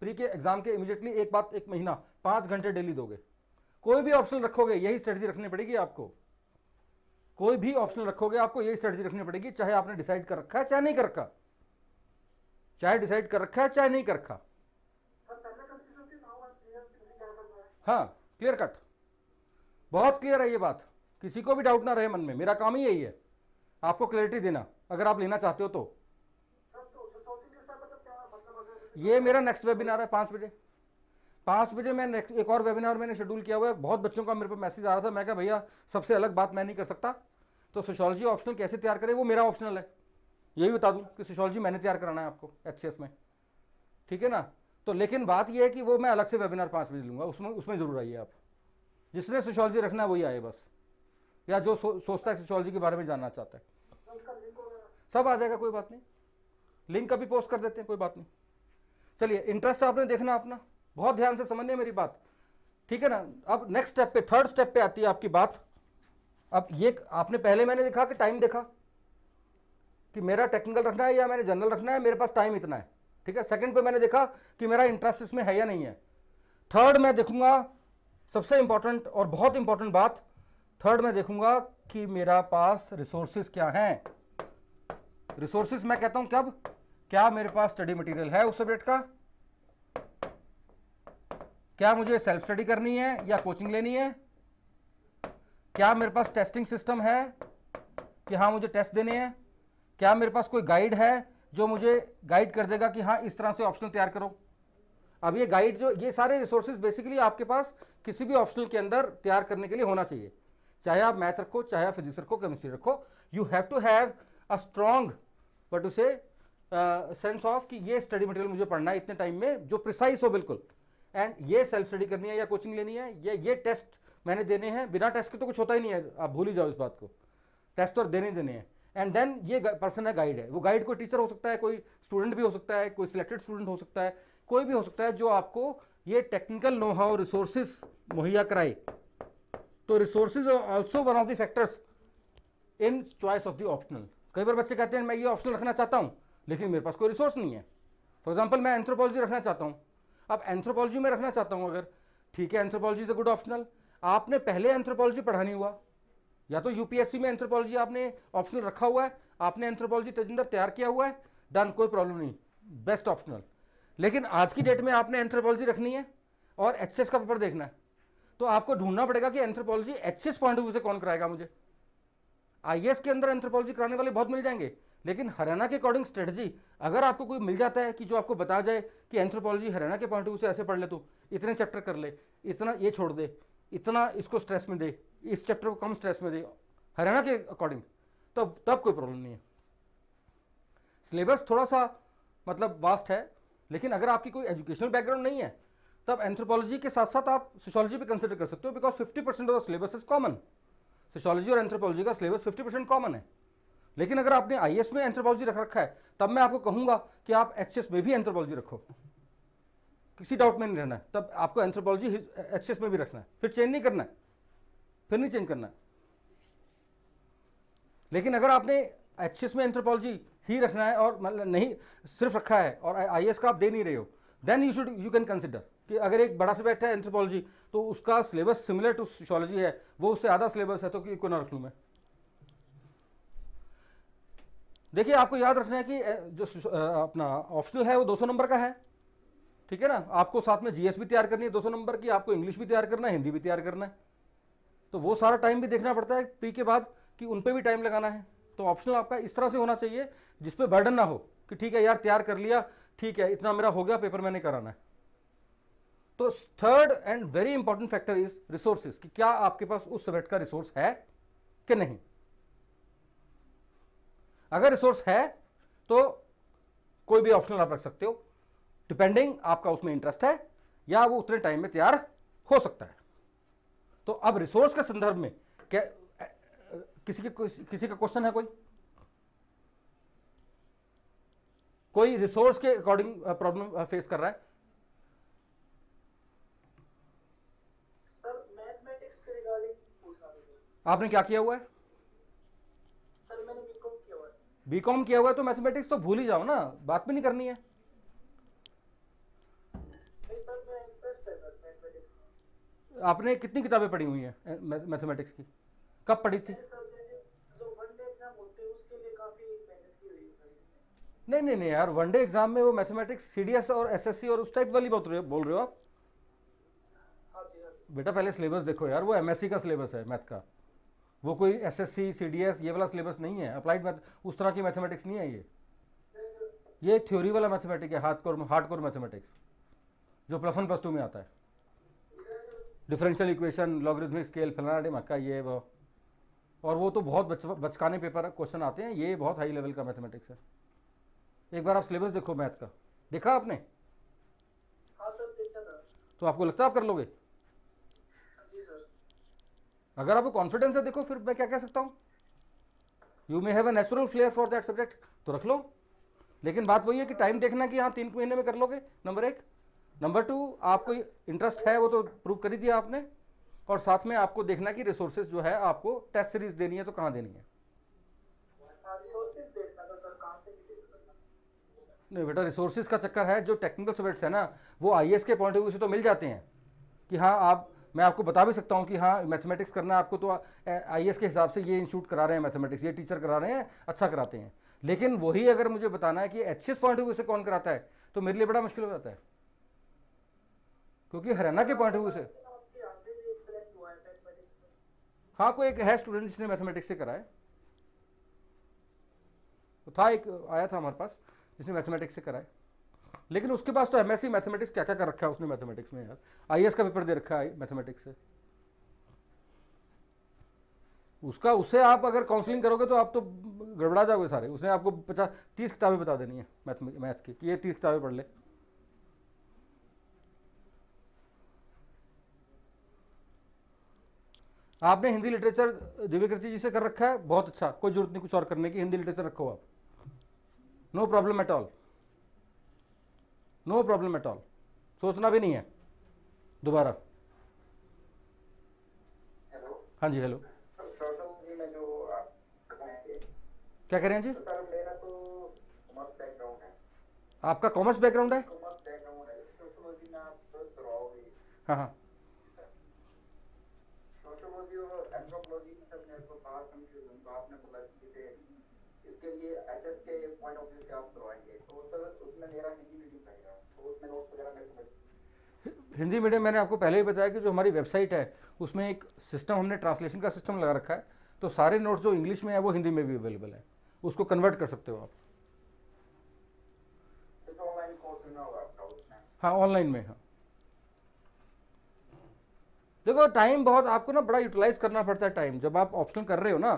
प्री के एग्जाम के इमीडिएटली एक बाद 1 महीना 5 घंटे डेली दोगे, कोई भी ऑप्शनल रखोगे यही स्ट्रेटजी रखनी पड़ेगी आपको। कोई भी ऑप्शनल रखोगे आपको यही स्ट्रेटजी रखनी पड़ेगी, चाहे आपने डिसाइड कर रखा है चाहे नहीं कर रखा, चाहे डिसाइड कर रखा है चाहे नहीं कर रखा। हाँ क्लियर कट, बहुत क्लियर है ये बात, किसी को भी डाउट ना रहे मन में। मेरा काम ही यही है आपको क्लैरिटी देना, अगर आप लेना चाहते हो तो। ये मेरा नेक्स्ट वेबिनार है 5 बजे। 5 बजे मैं नेक्स्ट एक और वेबिनार मैंने शेड्यूल किया हुआ है। बहुत बच्चों का मेरे पे मैसेज आ रहा था, मैं कहा भैया सबसे अलग बात मैं नहीं कर सकता, तो सोशोलॉजी ऑप्शनल कैसे तैयार करें वो मेरा ऑप्शनल है। ये भी बता दूं कि सोशोलॉजी मैंने तैयार कराना है आपको एचसीएस में, ठीक है ना। तो लेकिन बात ये है कि वो मैं अलग से वेबिनार 5 बजे लूँगा, उसमें ज़रूर आइए आप। जिसने सोशोलॉजी रखना है वही आए बस, या जो सोचता है सोशोलॉजी के बारे में जानना चाहता है सब आ जाएगा, कोई बात नहीं। लिंक अभी पोस्ट कर देते हैं, कोई बात नहीं। चलिए इंटरेस्ट आपने देखना अपना, बहुत ध्यान से समझिए मेरी बात, ठीक है ना। अब नेक्स्ट स्टेप पे, थर्ड स्टेप पे आती है आपकी बात। अब ये आपने पहले मैंने देखा कि टाइम देखा कि मेरा टेक्निकल रखना है या मैंने जनरल रखना है, मेरे पास टाइम इतना है, ठीक है। सेकंड पे मैंने देखा कि मेरा इंटरेस्ट इसमें है या नहीं है। थर्ड मैं देखूंगा सबसे इंपॉर्टेंट और बहुत इंपॉर्टेंट बात, थर्ड मैं देखूंगा कि मेरा पास रिसोर्सेज क्या हैं। रिसोर्सेज मैं कहता हूँ कब, क्या मेरे पास स्टडी मटेरियल है उस सब्जेक्ट का, क्या मुझे सेल्फ स्टडी करनी है या कोचिंग लेनी है? क्या मेरे पास टेस्टिंग सिस्टम है कि हाँ मुझे टेस्ट देने हैं? क्या मेरे पास कोई गाइड है जो मुझे गाइड कर देगा कि हाँ इस तरह से ऑप्शनल तैयार करो? अब ये गाइड जो ये सारे रिसोर्सेज बेसिकली आपके पास किसी भी ऑप्शनल के अंदर तैयार करने के लिए होना चाहिए, चाहे आप मैथ रखो, चाहे आप फिजिक्स रखो, केमिस्ट्री रखो। You have to have a strong what to say sense of कि ये स्टडी मटेरियल मुझे पढ़ना है इतने टाइम में जो प्रिसाइज हो बिल्कुल, एंड ये सेल्फ स्टडी करनी है या कोचिंग लेनी है या ये टेस्ट मैंने देने हैं। बिना टेस्ट के तो कुछ होता ही नहीं है, आप भूल ही जाओ इस बात को, टेस्ट और देने देने हैं। एंड देन ये पर्सन है गाइड है, वो गाइड कोई टीचर हो सकता है, कोई स्टूडेंट भी हो सकता है, कोई सिलेक्टेड स्टूडेंट हो सकता है, कोई भी हो सकता है जो आपको ये टेक्निकल नो हाउ रिसोर्सेज मुहैया कराए। तो resources are also one of the factors in choice of the optional. कई बार बच्चे कहते हैं मैं ये ऑप्शनल रखना चाहता हूँ लेकिन मेरे पास कोई रिसोर्स नहीं है। फॉर एग्जाम्पल मैं एंथ्रोपोलॉजी रखना चाहता हूँ, अब एंथ्रोपोलॉजी में रखना चाहता हूँ अगर, ठीक है anthropology is a good optional, आपने पहले एंथ्रोपोलॉजी पढ़ा नहीं हुआ, या तो यूपीएससी में एंथ्रोपोलॉजी आपने ऑप्शनल रखा हुआ है, आपने एंथ्रोपोलॉजी तजिंदर तैयार किया हुआ है, डन, कोई प्रॉब्लम नहीं, बेस्ट ऑप्शनल। लेकिन आज की डेट में आपने एंथ्रोपोलॉजी रखनी है और एचसीएस का पेपर देखना है, तो आपको ढूंढना पड़ेगा कि anthropology HCS point of view से कौन कराएगा मुझे। आईएएस के अंदर एंथ्रोपोलॉजी कराने वाले बहुत मिल जाएंगे, लेकिन हरियाणा के अकॉर्डिंग स्ट्रेटजी अगर आपको कोई मिल जाता है कि जो आपको बता जाए कि एंथ्रोपोलॉजी हरियाणा के पॉइंट ऑफ व्यू से ऐसे पढ़ ले, तो इतने चैप्टर कर ले, इतना ये छोड़ दे, इतना इसको स्ट्रेस में दे, इस चैप्टर को कम स्ट्रेस में दे हरियाणा के अकॉर्डिंग, तब कोई प्रॉब्लम नहीं है। सिलेबस थोड़ा सा मतलब वास्ट है, लेकिन अगर आपकी कोई एजुकेशनल बैकग्राउंड नहीं है तब एंथ्रोपोलॉजी के साथ साथ आप सोशियोलॉजी भी कंसिडर कर सकते हो, because 50% of the syllabus is common. Sociology और एंथ्रोपोलॉजी का सिलेबस 50% कॉमन है। लेकिन अगर आपने आईएएस में एंथ्रोपोलॉजी रख रखा है, तब मैं आपको कहूँगा कि आप एचसीएस में भी एंथ्रोपोलॉजी रखो, किसी डाउट में नहीं रहना है, तब आपको एंथ्रोपोलॉजी एचसीएस में भी रखना है, फिर चेंज नहीं करना है, फिर नहीं चेंज करना है। लेकिन अगर आपने एचसीएस में एंथ्रोपोलॉजी ही रखना है और मतलब नहीं सिर्फ रखा है और आईएएस का आप दे नहीं रहे हो, देन यू कैन कंसिडर कि अगर एक बड़ा सब्जेक्ट है एंथ्रोपोलॉजी तो उसका सिलेबस सिमिलर टू सोशियोलॉजी है, वो उससे आधा सिलेबस है, तो क्यों ना रख लूँ मैं। देखिए आपको याद रखना है कि जो अपना ऑप्शनल है वो 200 नंबर का है, ठीक है ना, आपको साथ में जीएस भी तैयार करनी है 200 नंबर की, आपको इंग्लिश भी तैयार करना है, हिंदी भी तैयार करना है, तो वो सारा टाइम भी देखना पड़ता है पी के बाद कि उन पे भी टाइम लगाना है। तो ऑप्शनल आपका इस तरह से होना चाहिए जिस पे बर्डन ना हो कि ठीक है यार तैयार कर लिया, ठीक है इतना मेरा हो गया, पेपर मैंने कराना है। तो third and very important factor is resources, कि क्या आपके पास उस सब्जेक्ट का रिसोर्स है कि नहीं। अगर रिसोर्स है तो कोई भी ऑप्शनल आप रख सकते हो, डिपेंडिंग आपका उसमें इंटरेस्ट है या वो उतने टाइम में तैयार हो सकता है। तो अब रिसोर्स के संदर्भ में क्या किसी का क्वेश्चन है? कोई रिसोर्स के अकॉर्डिंग प्रॉब्लम फेस कर रहा है? सर मैथमेटिक्स के रिगार्डिंग पूछना था। आपने क्या किया हुआ है? सर मैंने बीकॉम किया हुआ है। बीकॉम किया हुआ है तो मैथमेटिक्स तो भूल ही जाओ ना, बात भी नहीं करनी है। आपने कितनी किताबें पढ़ी हुई हैं मैथमेटिक्स की? कब पढ़ी थी? नहीं यार, वनडे एग्जाम में वो मैथमेटिक्स सीडीएस और एसएससी और उस टाइप वाली बात बोल रहे हो आप? बेटा पहले सिलेबस देखो यार, वो एमएससी का सिलेबस है मैथ का, वो कोई एसएससी सीडीएस ये वाला सिलेबस नहीं है। अप्लाइड मैथ उस तरह की मैथमेटिक्स नहीं है, ये थ्योरी वाला मैथमेटिक्स है, हार्डकोर मैथमेटिक्स जो +1 + 2 में आता है, डिफरेंशियल इक्वेशन, लॉगरिथमिक स्केल, फलाना मक्का ये वो, और वो तो बहुत बचकाने पेपर क्वेश्चन आते हैं, ये बहुत हाई लेवल का मैथमेटिक्स है। एक बार आप सिलेबस देखो मैथ का, देखा आपने? हाँ सर देखा था। तो आपको लगता है आप कर लोगे? जी सर। अगर आपको कॉन्फिडेंस है, देखो फिर मैं क्या कह सकता हूँ, you may have a natural flair for that subject, तो रख लो। लेकिन बात वही है कि टाइम देखना कि हाँ 3 महीने में कर लोगे, नंबर 1। नंबर 2, आपको इंटरेस्ट है वो तो प्रूव कर ही दिया आपने, और साथ में आपको देखना कि रिसोर्सेज जो है, आपको टेस्ट सीरीज देनी है तो कहाँ देनी है। नहीं बेटा, रिसोर्सेज का चक्कर है, जो टेक्निकल सब्जेक्ट्स है ना वो आईएएस के पॉइंट ऑफ व्यू से तो मिल जाते हैं कि हाँ आप, मैं आपको बता भी सकता हूँ कि हाँ मैथमेटिक्स करना है आपको, तो आईएएस के हिसाब से ये इंस्टीट्यूट करा रहे हैं मैथमेटिक्स, ये टीचर करा रहे हैं, अच्छा कराते हैं। लेकिन वही अगर मुझे बताना है कि एचसीएस पॉइंट ऑफ व्यू से कौन कराता है, तो मेरे लिए बड़ा मुश्किल हो जाता है। क्योंकि हरियाणा के पॉइंट ऑफ व्यू से हाँ कोई एक है स्टूडेंट जिसने मैथमेटिक्स से कराया तो था, एक आया था हमारे पास जिसने मैथमेटिक्स से कराया, लेकिन उसके पास तो एमएससी मैथमेटिक्स क्या क्या कर रखा है उसने मैथमेटिक्स में यार, आईएएस का पेपर दे रखा है मैथमेटिक्स से उसका, उससे आप अगर काउंसलिंग करोगे तो आप तो गड़बड़ा जाओगे सारे, उसने आपको 30 किताबें बता देनी है मैथ की कि ये 30 किताबें पढ़ ले। आपने हिंदी लिटरेचर दिव्यकृति जी से कर रखा है, बहुत अच्छा, कोई जरूरत नहीं कुछ और करने की, हिंदी लिटरेचर रखो आप, no problem at all, no problem at all, सोचना भी नहीं है दोबारा। हाँ जी हेलो क्या कह रहे हैं जी? तो सर मेरा तो कॉमर्स बैकग्राउंड है। आपका कॉमर्स बैकग्राउंड है? कॉमर्स बैकग्राउंड है। सोशियोलॉजी में आप रहोगे। हाँ हाँ सोशियोलॉजी और एंथ्रोपोलॉजी में सब मेरे को बहुत कंफ्यूजन, तो आपने बोला कि से इसके लिए एचएस के पॉइंट ऑफ व्यू से आप रहोगे, तो सर उसमें मेरा हिंदी मीडियम रहेगा, तो उसमें नोट्स वगैरह मेरे को हिंदी मीडियम, मैंने आपको पहले ही बताया कि जो हमारी वेबसाइट है उसमें एक सिस्टम, हमने ट्रांसलेशन का सिस्टम लगा रखा है, तो सारे नोट्स जो इंग्लिश में है वो हिंदी में भी अवेलेबल है, उसको कन्वर्ट कर सकते हो आप। तो ऑनलाइन कोर्स लेना होगा आपका उसमें? हाँ ऑनलाइन में। हाँ देखो टाइम बहुत आपको ना बड़ा यूटिलाइज करना पड़ता है टाइम, जब आप ऑप्शनल कर रहे हो ना,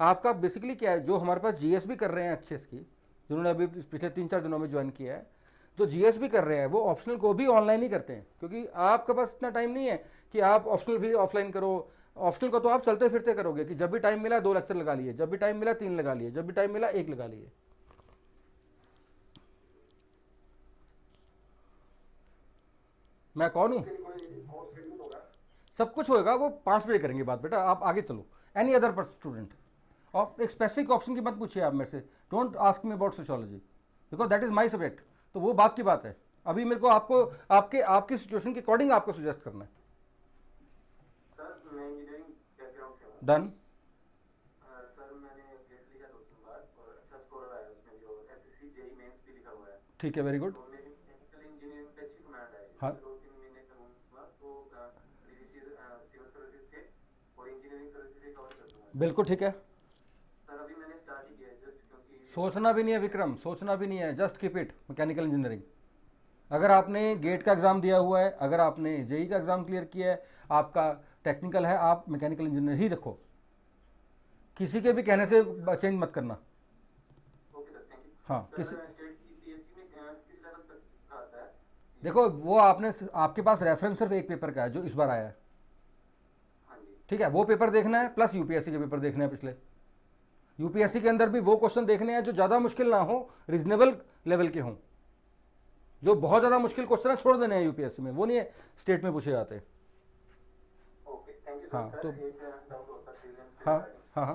आपका बेसिकली क्या है, जो हमारे पास जीएसबी कर रहे हैं HCS की, जिन्होंने अभी पिछले 3-4 दिनों में ज्वाइन किया है, जो जीएसबी कर रहे हैं वो ऑप्शनल को भी ऑनलाइन ही करते हैं, क्योंकि आपके पास इतना टाइम नहीं है कि आप ऑप्शनल भी ऑफलाइन करो। ऑप्शनल को तो आप चलते फिरते करोगे कि जब भी टाइम मिला 2 लेक्चर लगा लिए, जब भी टाइम मिला 3 लगा लिए, जब भी टाइम मिला 1 लगा लिए। मैं कौन हूँ? सब कुछ होएगा, वो 5 बजे करेंगे बात बेटा, आप आगे चलो। एनी अदर स्टूडेंट, और एक स्पेसिफिक ऑप्शन की मत पूछिए आप मेरे से, don't ask me about sociology because that is my subject, तो वो बात की बात है। अभी मेरे को आपको आपके आपकी सिचुएशन के अकॉर्डिंग आपको सजेस्ट करना है। डन सर मैंने गेट लिखा 2-3 बार और अच्छा स्कोर आया उसमें, जो एसएससी जेईई मेंस भी लिखा हुआ है। ठीक है वेरी गुड। तो मेरी टेक्निकल इंजीनियरिंग पे अच्छी कमांड आई है, 2-3 महीने करूंगा तो सिविल सर्विसेज के और इंजीनियरिंग सर्विसेज के कवर कर दूंगा। बिल्कुल ठीक है सर, अभी मैंने स्टार्ट ही किया है जस्ट, क्योंकि सोचना भी नहीं है विक्रम, सोचना भी नहीं है, just keep it. Mechanical engineering अगर आपने गेट का एग्ज़ाम दिया हुआ है, अगर आपने जेईई का एग्ज़ाम क्लियर किया है, आपका टेक्निकल है, आप मैकेनिकल इंजीनियर ही रखो, किसी के भी कहने से चेंज मत करना। हाँ किसी देखो वो आपने आपके पास रेफरेंस सिर्फ एक पेपर का है जो इस बार आया है, ठीक है, वो पेपर देखना है, प्लस यूपीएससी के पेपर देखने हैं पिछले, यूपीएससी के अंदर भी वो क्वेश्चन देखने हैं जो ज़्यादा मुश्किल ना हो, रीजनेबल लेवल के हों, जो बहुत ज़्यादा मुश्किल क्वेश्चन है छोड़ देने हैं यूपीएससी में, वो नहीं है स्टेट में पूछे जाते। हाँ तो हाँ हाँ हाँ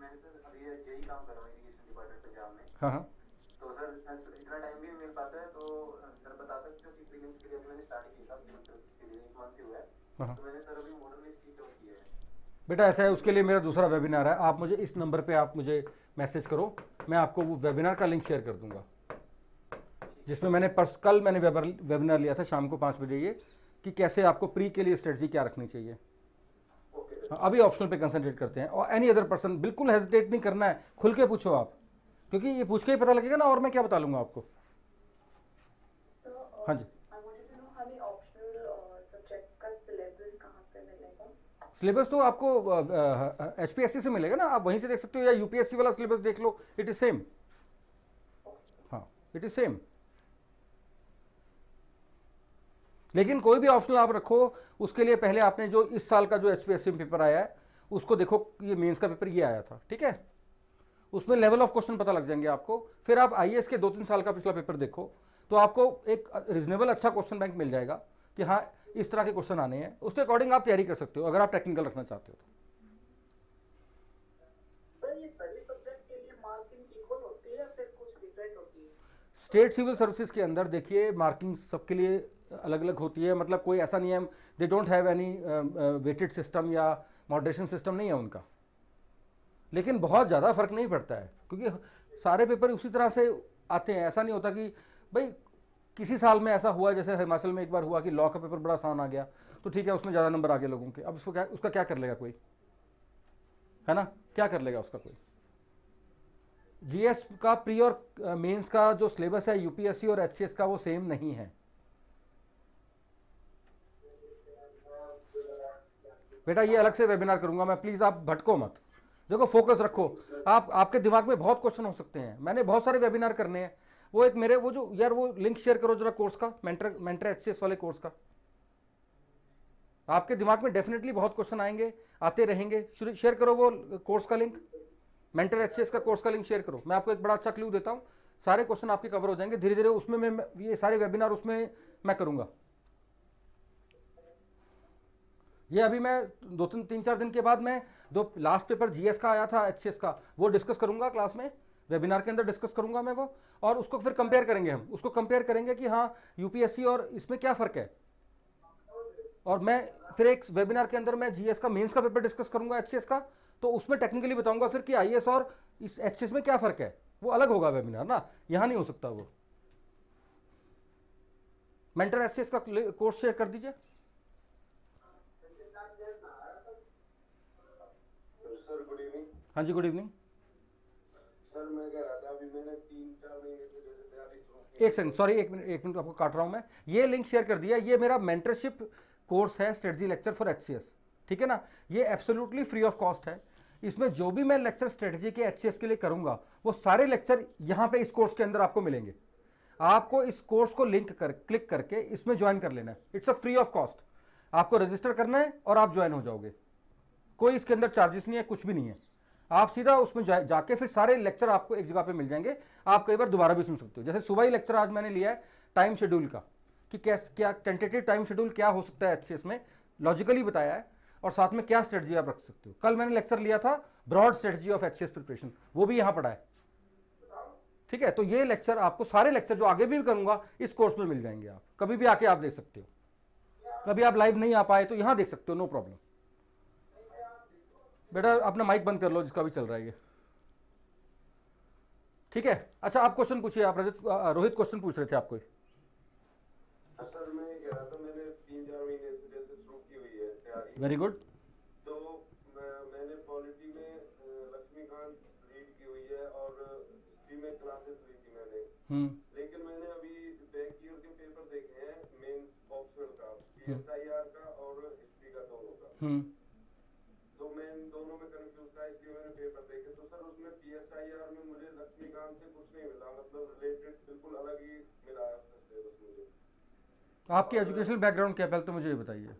मैं सर अभी जेईई काम कर रहा हूँ एजुकेशन डिपार्टमेंट पंजाब में। हाँ हाँ तो सर इतना टाइम भी मिल पाता है, तो सर बता सकते हो कि प्रीलिम्स के लिए मैंने स्टार्ट किया था, मतलब 1 मंथ ही हुआ है, तो मैंने सर अभी मॉडल में स्टिक आउट किया है बेटा। ऐसा है उसके लिए मेरा दूसरा वेबिनार है, आप मुझे इस नंबर पर आप मुझे मैसेज करो, मैं आपको वो वेबिनार का लिंक शेयर कर दूंगा, जिसमें मैंने कल मैंने वेबिनार लिया था शाम को 5 बजे, ये कि कैसे आपको प्री के लिए स्ट्रेटजी क्या रखनी चाहिए। अभी ऑप्शनल पे कंसंट्रेट करते हैं, और एनी अदर पर्सन बिल्कुल हेजिटेट नहीं करना है, खुल के पूछो आप, क्योंकि ये पूछ के ही पता लगेगा ना, और मैं क्या बता लूँगा आपको। हाँ जी सिलेबस तो आपको HPSC से मिलेगा ना, आप वहीं से देख सकते हो, या यूपीएससी वाला सिलेबस देख लो, इट इज सेम। हाँ इट इज सेम, लेकिन कोई भी ऑप्शनल आप रखो उसके लिए पहले आपने जो इस साल का जो HPSC में पेपर आया है उसको देखो, ये मेंस का पेपर ये आया था, ठीक है, उसमें लेवल ऑफ क्वेश्चन पता लग जाएंगे आपको, फिर आप IAS के 2-3 साल का पिछला पेपर देखो, तो आपको एक रिजनेबल अच्छा क्वेश्चन बैंक मिल जाएगा कि हाँ इस तरह के क्वेश्चन आने हैं, उसके अकॉर्डिंग आप तैयारी कर सकते हो अगर आप टेक्निकल रखना चाहते हो तो। स्टेट सिविल सर्विसेज के अंदर देखिए मार्किंग सबके लिए अलग अलग होती है, मतलब कोई ऐसा नहीं है, they don't have any weighted system या मॉडरेशन सिस्टम नहीं है उनका, लेकिन बहुत ज़्यादा फर्क नहीं पड़ता है, क्योंकि सारे पेपर उसी तरह से आते हैं, ऐसा नहीं होता कि भाई किसी साल में ऐसा हुआ, जैसे हिमाचल में एक बार हुआ कि लॉ का पेपर बड़ा आसान आ गया, तो ठीक है उसमें ज़्यादा नंबर आ गए लोगों के, अब इसको क्या, उसका क्या कर लेगा कोई, है ना, क्या कर लेगा उसका कोई। जीएस का प्री और मेंस का जो सिलेबस है यूपीएससी और एचसीएस का, वो सेम नहीं है बेटा, ये अलग से वेबिनार करूंगा मैं, प्लीज आप भटको मत। देखो फोकस रखो, आप, आपके दिमाग में बहुत क्वेश्चन हो सकते हैं, मैंने बहुत सारे वेबिनार करने हैं। वो एक मेरे वो जो यार वो लिंक शेयर करो जरा कोर्स का, मेंटर एचसीएस वाले कोर्स का, आपके दिमाग में डेफिनेटली बहुत क्वेश्चन आएंगे, आते रहेंगे। शेयर करो वो कोर्स का लिंक, मेंटर एचसीएस का कोर्स का लिंक शेयर करो, मैं आपको एक बड़ा अच्छा क्लू देता हूँ, सारे क्वेश्चन आपके कवर हो जाएंगे धीरे धीरे। उसमें मैं ये सारे वेबिनार उसमें मैं करूँगा, ये अभी मैं दो तीन चार दिन के बाद मैं जो लास्ट पेपर जीएस का आया था एचसीएस का, वो डिस्कस करूँगा क्लास में, वेबिनार के अंदर डिस्कस करूँगा मैं वो, और उसको फिर कंपेयर करेंगे हम, उसको कंपेयर करेंगे कि हाँ यूपीएससी और इसमें क्या फ़र्क है। और मैं फिर एक वेबिनार के अंदर मैं जीएस का मेंस का पेपर डिस्कस करूँगा एचसीएस का, तो उसमें टेक्निकली बताऊंगा फिर कि आईएएस और इस एचसीएस में क्या फ़र्क है, वो अलग होगा वेबिनार ना, यहाँ नहीं हो सकता वो। मेंटर एचसीएस का कोर्स शेयर कर दीजिए। Sir good evening. हाँ जी गुड इवनिंग सर, मैं कह रहा था अभी मैंने 3-4 महीने से जैसे तैयारी शुरू की, एक सेकंड सॉरी एक मिनट आपको काट रहा हूँ मैं, ये लिंक शेयर कर दिया, ये मेरा मेंटरशिप कोर्स है स्ट्रेटजी लेक्चर फॉर एचसीएस, ठीक है ना, ये एब्सोल्युटली फ्री ऑफ कॉस्ट है। इसमें जो भी मैं लेक्चर स्ट्रेटजी के एचसीएस के लिए करूंगा, वो सारे लेक्चर यहाँ पे इस कोर्स के अंदर आपको मिलेंगे। आपको इस कोर्स को लिंक कर क्लिक करके इसमें ज्वाइन कर लेना है, it's a free of cost. आपको रजिस्टर करना है और आप ज्वाइन हो जाओगे, कोई इसके अंदर चार्जेस नहीं है, कुछ भी नहीं है। आप सीधा उसमें जाके फिर सारे लेक्चर आपको एक जगह पर मिल जाएंगे, आप कई बार दोबारा भी सुन सकते हो। जैसे सुबह ही लेक्चर आज मैंने लिया है टाइम शेड्यूल का, कि क्या टेंटेटिव टाइम शेड्यूल क्या हो सकता है एचसीएस में, लॉजिकली बताया है, और साथ में क्या स्ट्रेटजी आप रख सकते हो। कल मैंने लेक्चर लिया था broad strategy of HCS preparation, वो भी यहाँ पढ़ा है, ठीक है। तो ये लेक्चर आपको सारे लेक्चर जो आगे भी करूँगा इस कोर्स में मिल जाएंगे, आप कभी भी आके आप देख सकते हो। कभी आप लाइव नहीं आ पाए तो यहाँ देख सकते हो, नो प्रॉब्लम। बेटा अपना माइक बंद कर लो जिसका भी चल रहा है ये, ठीक है। अच्छा आप क्वेश्चन पूछिए, आप रोहित क्वेश्चन पूछ रहे थे आपको। Very good. तो मैंने पॉलिटी में लक्ष्मीकांत रीड की हुई है और हिस्ट्री में क्लासेस ली थी मैंने, लेकिन मैंने अभी बैक ईयर के पेपर देखे हैं मेंस ऑप्शनल का, पीएसआईआर का और हिस्ट्री का, दोनों का। तो मैं इन दोनों में कंफ्यूज था, इसलिए मैंने पेपर देखे। तो सर उसमें पीएसआईआर में मुझे लक्ष्मीकांत से कुछ नहीं मिला, मतलब रिलेटेड बिल्कुल अलग ही मिला है उसका सिलेबस मुझे। आपकी एजुकेशनल बैकग्राउंड क्या है पहले तो मुझे ये बताइए।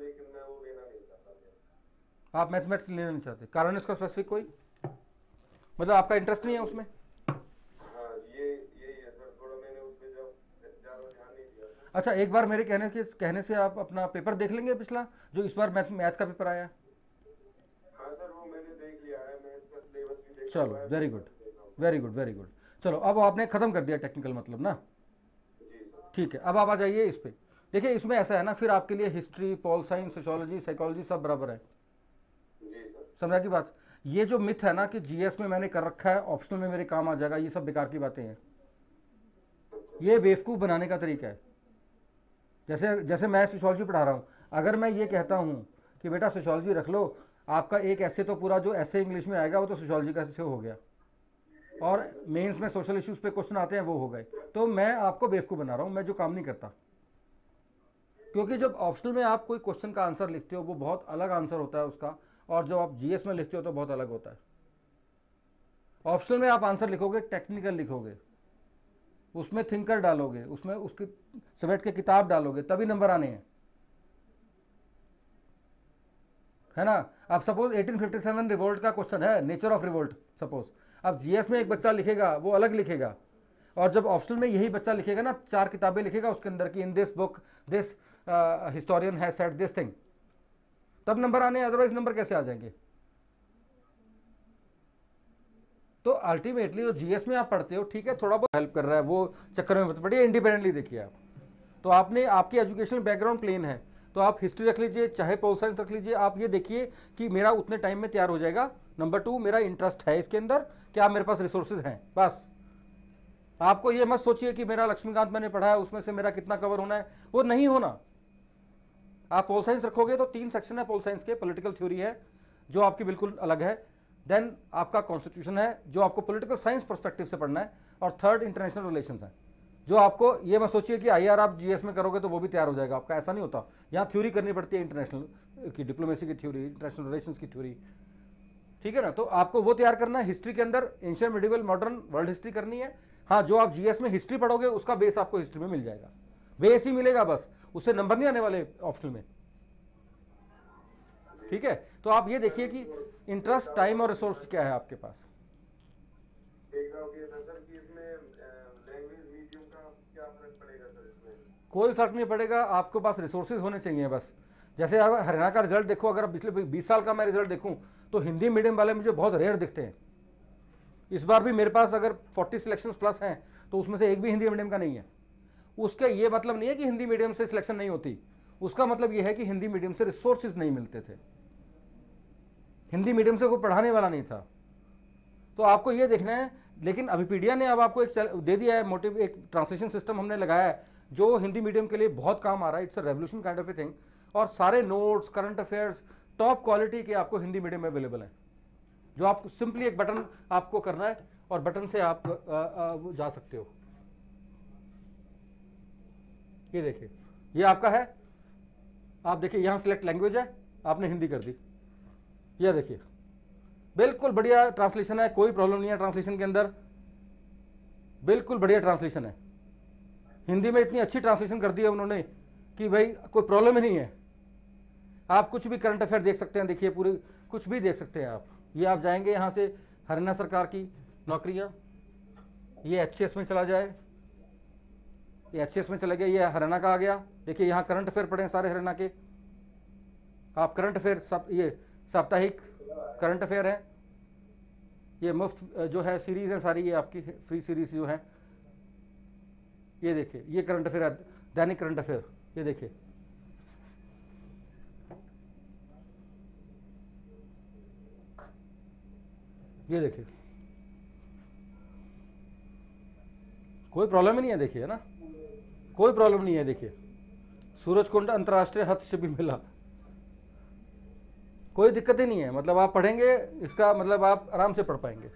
लेकिन मैं वो लेना नहीं चाहता। आप मैथमेटिक्स लेना नहीं चाहते, कारण इसका स्पेसिफिक कोई मतलब आपका इंटरेस्ट नहीं है उसमें। हाँ, ये है सर, थोड़ा मैंने उसमें ज़्यादा ध्यान नहीं दिया। अच्छा एक बार मेरे कहने से आप अपना पेपर देख लेंगे पिछला, जो इस बार मैथ का पेपर आया। हाँ सर वो मैंने देख लिया है, मैथ का सिलेबस भी देख। चलो very good very good very good. चलो अब आपने खत्म कर दिया टेक्निकल मतलब ना, ठीक है। अब आप आ जाइए इस पर। देखिए इसमें ऐसा है ना, फिर आपके लिए history, pol science, sociology, psychology सब बराबर है, समझा की बात। ये जो मिथ है ना कि जीएस में मैंने कर रखा है ऑप्शनल में मेरे काम आ जाएगा, ये सब बेकार की बातें हैं, ये बेवकूफ़ बनाने का तरीका है। जैसे जैसे मैं सोशियोलॉजी पढ़ा रहा हूँ, अगर मैं ये कहता हूँ कि बेटा सोशियोलॉजी रख लो, आपका एक ऐसे तो पूरा जो ऐसे इंग्लिश में आएगा वो तो सोशियोलॉजी का से हो गया, और मेन्स में सोशल इशूज़ पर क्वेश्चन आते हैं वो हो गए, तो मैं आपको बेवकूफ़ बना रहा हूँ, मैं जो काम नहीं करता। क्योंकि जब ऑप्शनल में आप कोई क्वेश्चन का आंसर लिखते हो वो बहुत अलग आंसर होता है उसका, और जब आप जीएस में लिखते हो तो बहुत अलग होता है। ऑप्शनल में आप आंसर लिखोगे, टेक्निकल लिखोगे, उसमें थिंकर डालोगे, उसमें उसकी सब्जेक्ट के किताब डालोगे, तभी नंबर आने हैं, है ना। अब सपोज 1857 रिवोल्ट का क्वेश्चन है, नेचर ऑफ रिवोल्ट, सपोज अब जीएस में एक बच्चा लिखेगा वो अलग लिखेगा, और जब ऑप्शनल में यही बच्चा लिखेगा ना, चार किताबें लिखेगा उसके अंदर की in this book this historian has said this thing, तब नंबर आने, अदरवाइज नंबर कैसे आ जाएंगे। तो अल्टीमेटली जो जीएस में आप पढ़ते हो, ठीक है थोड़ा बहुत हेल्प कर रहा है वो चक्कर में बढ़िया, इंडिपेंडेंटली देखिए आप। तो आपने आपकी एजुकेशनल बैकग्राउंड प्लेन है तो आप हिस्ट्री रख लीजिए, चाहे पोल साइंस रख लीजिए, आप ये देखिए कि मेरा उतने टाइम में तैयार हो जाएगा। नंबर 2 मेरा इंटरेस्ट है इसके अंदर, क्या मेरे पास रिसोर्सेज हैं, बस आपको ये मत सोचिए कि मेरा लक्ष्मीकांत मैंने पढ़ा है उसमें से मेरा कितना कवर होना है, वो नहीं होना। आप पोल साइंस रखोगे तो 3 सेक्शन है पोल साइंस के, पॉलिटिकल थ्योरी है जो आपकी बिल्कुल अलग है, देन आपका कॉन्स्टिट्यूशन है जो आपको पॉलिटिकल साइंस पर्सपेक्टिव से पढ़ना है, और थर्ड इंटरनेशनल रिलेशंस है जो आपको ये मत सोचिए कि आईआर आप जीएस में करोगे तो वो भी तैयार हो जाएगा, आपका ऐसा नहीं होता। यहाँ थ्योरी करनी पड़ती है इंटरनेशनल की, डिप्लोमेसी की थ्योरी, इंटरनेशनल रिलेशंस की थ्योरी, ठीक है ना। तो आपको वो तैयार करना है। हिस्ट्री के अंदर ancient, medieval, modern, world history करनी है। हाँ, जो आप जीएस में हिस्ट्री पढ़ोगे उसका बेस आपको हिस्ट्री में मिल जाएगा, बेस ही मिलेगा, बस उससे नंबर नहीं आने वाले ऑप्शनल में, ठीक है। तो आप ये देखिए कि इंटरेस्ट, टाइम और रिसोर्स क्या है आपके पास। कोई फर्क नहीं पड़ेगा, आपके पास रिसोर्सेज होने चाहिए बस। जैसे अगर हरियाणा का रिजल्ट देखो, अगर पिछले 20 साल का मैं रिजल्ट देखूं तो हिंदी मीडियम वाले मुझे बहुत रेयर दिखते हैं। इस बार भी मेरे पास अगर 40 सिलेक्शन प्लस हैं तो उसमें से एक भी हिंदी मीडियम का नहीं है। उसका ये मतलब नहीं है कि हिंदी मीडियम से सिलेक्शन नहीं होती, उसका मतलब यह है कि हिंदी मीडियम से रिसोर्सेज नहीं मिलते थे, हिंदी मीडियम से कोई पढ़ाने वाला नहीं था। तो आपको ये देखना है। लेकिन अभिपीडिया ने अब आपको एक दे दिया है मोटिव, एक ट्रांसलेशन सिस्टम हमने लगाया है जो हिंदी मीडियम के लिए बहुत काम आ रहा है। It's a revolution kind of a thing, और सारे notes, current affairs top quality के आपको हिंदी मीडियम में अवेलेबल हैं, जो आपको सिंपली एक बटन आपको करना है और बटन से आप जा सकते हो। ये देखिए, ये आपका है, आप देखिए यहाँ सिलेक्ट लैंग्वेज है, आपने हिंदी कर दी। ये देखिए बिल्कुल बढ़िया ट्रांसलेशन है, कोई प्रॉब्लम नहीं है ट्रांसलेशन के अंदर, बिल्कुल बढ़िया ट्रांसलेशन है। हिंदी में इतनी अच्छी ट्रांसलेशन कर दी है उन्होंने कि भाई कोई प्रॉब्लम ही नहीं है। आप कुछ भी करंट अफेयर देख सकते हैं, देखिए पूरे कुछ भी देख सकते हैं आप। ये आप जाएंगे यहाँ से हरियाणा सरकार की नौकरियाँ, ये HCS में चला जाए, ये HCS में चला गया, ये हरियाणा का आ गया। देखिए यहाँ करंट अफेयर पड़े हैं सारे हरियाणा के, आप करंट अफेयर सब, ये साप्ताहिक करंट अफेयर है, ये मुफ्त जो है सीरीज़ है सारी, ये आपकी फ्री सीरीज जो है। ये देखिए ये करंट अफेयर है, दैनिक करंट अफेयर, ये देखिए ये देखिए, कोई प्रॉब्लम ही नहीं है, देखिए है ना, कोई प्रॉब्लम नहीं है। देखिए सूरज कुंड अंतर्राष्ट्रीय हस्तशिल्प मेला, कोई दिक्कत ही नहीं है, मतलब आप पढ़ेंगे इसका मतलब आप आराम से पढ़ पाएंगे।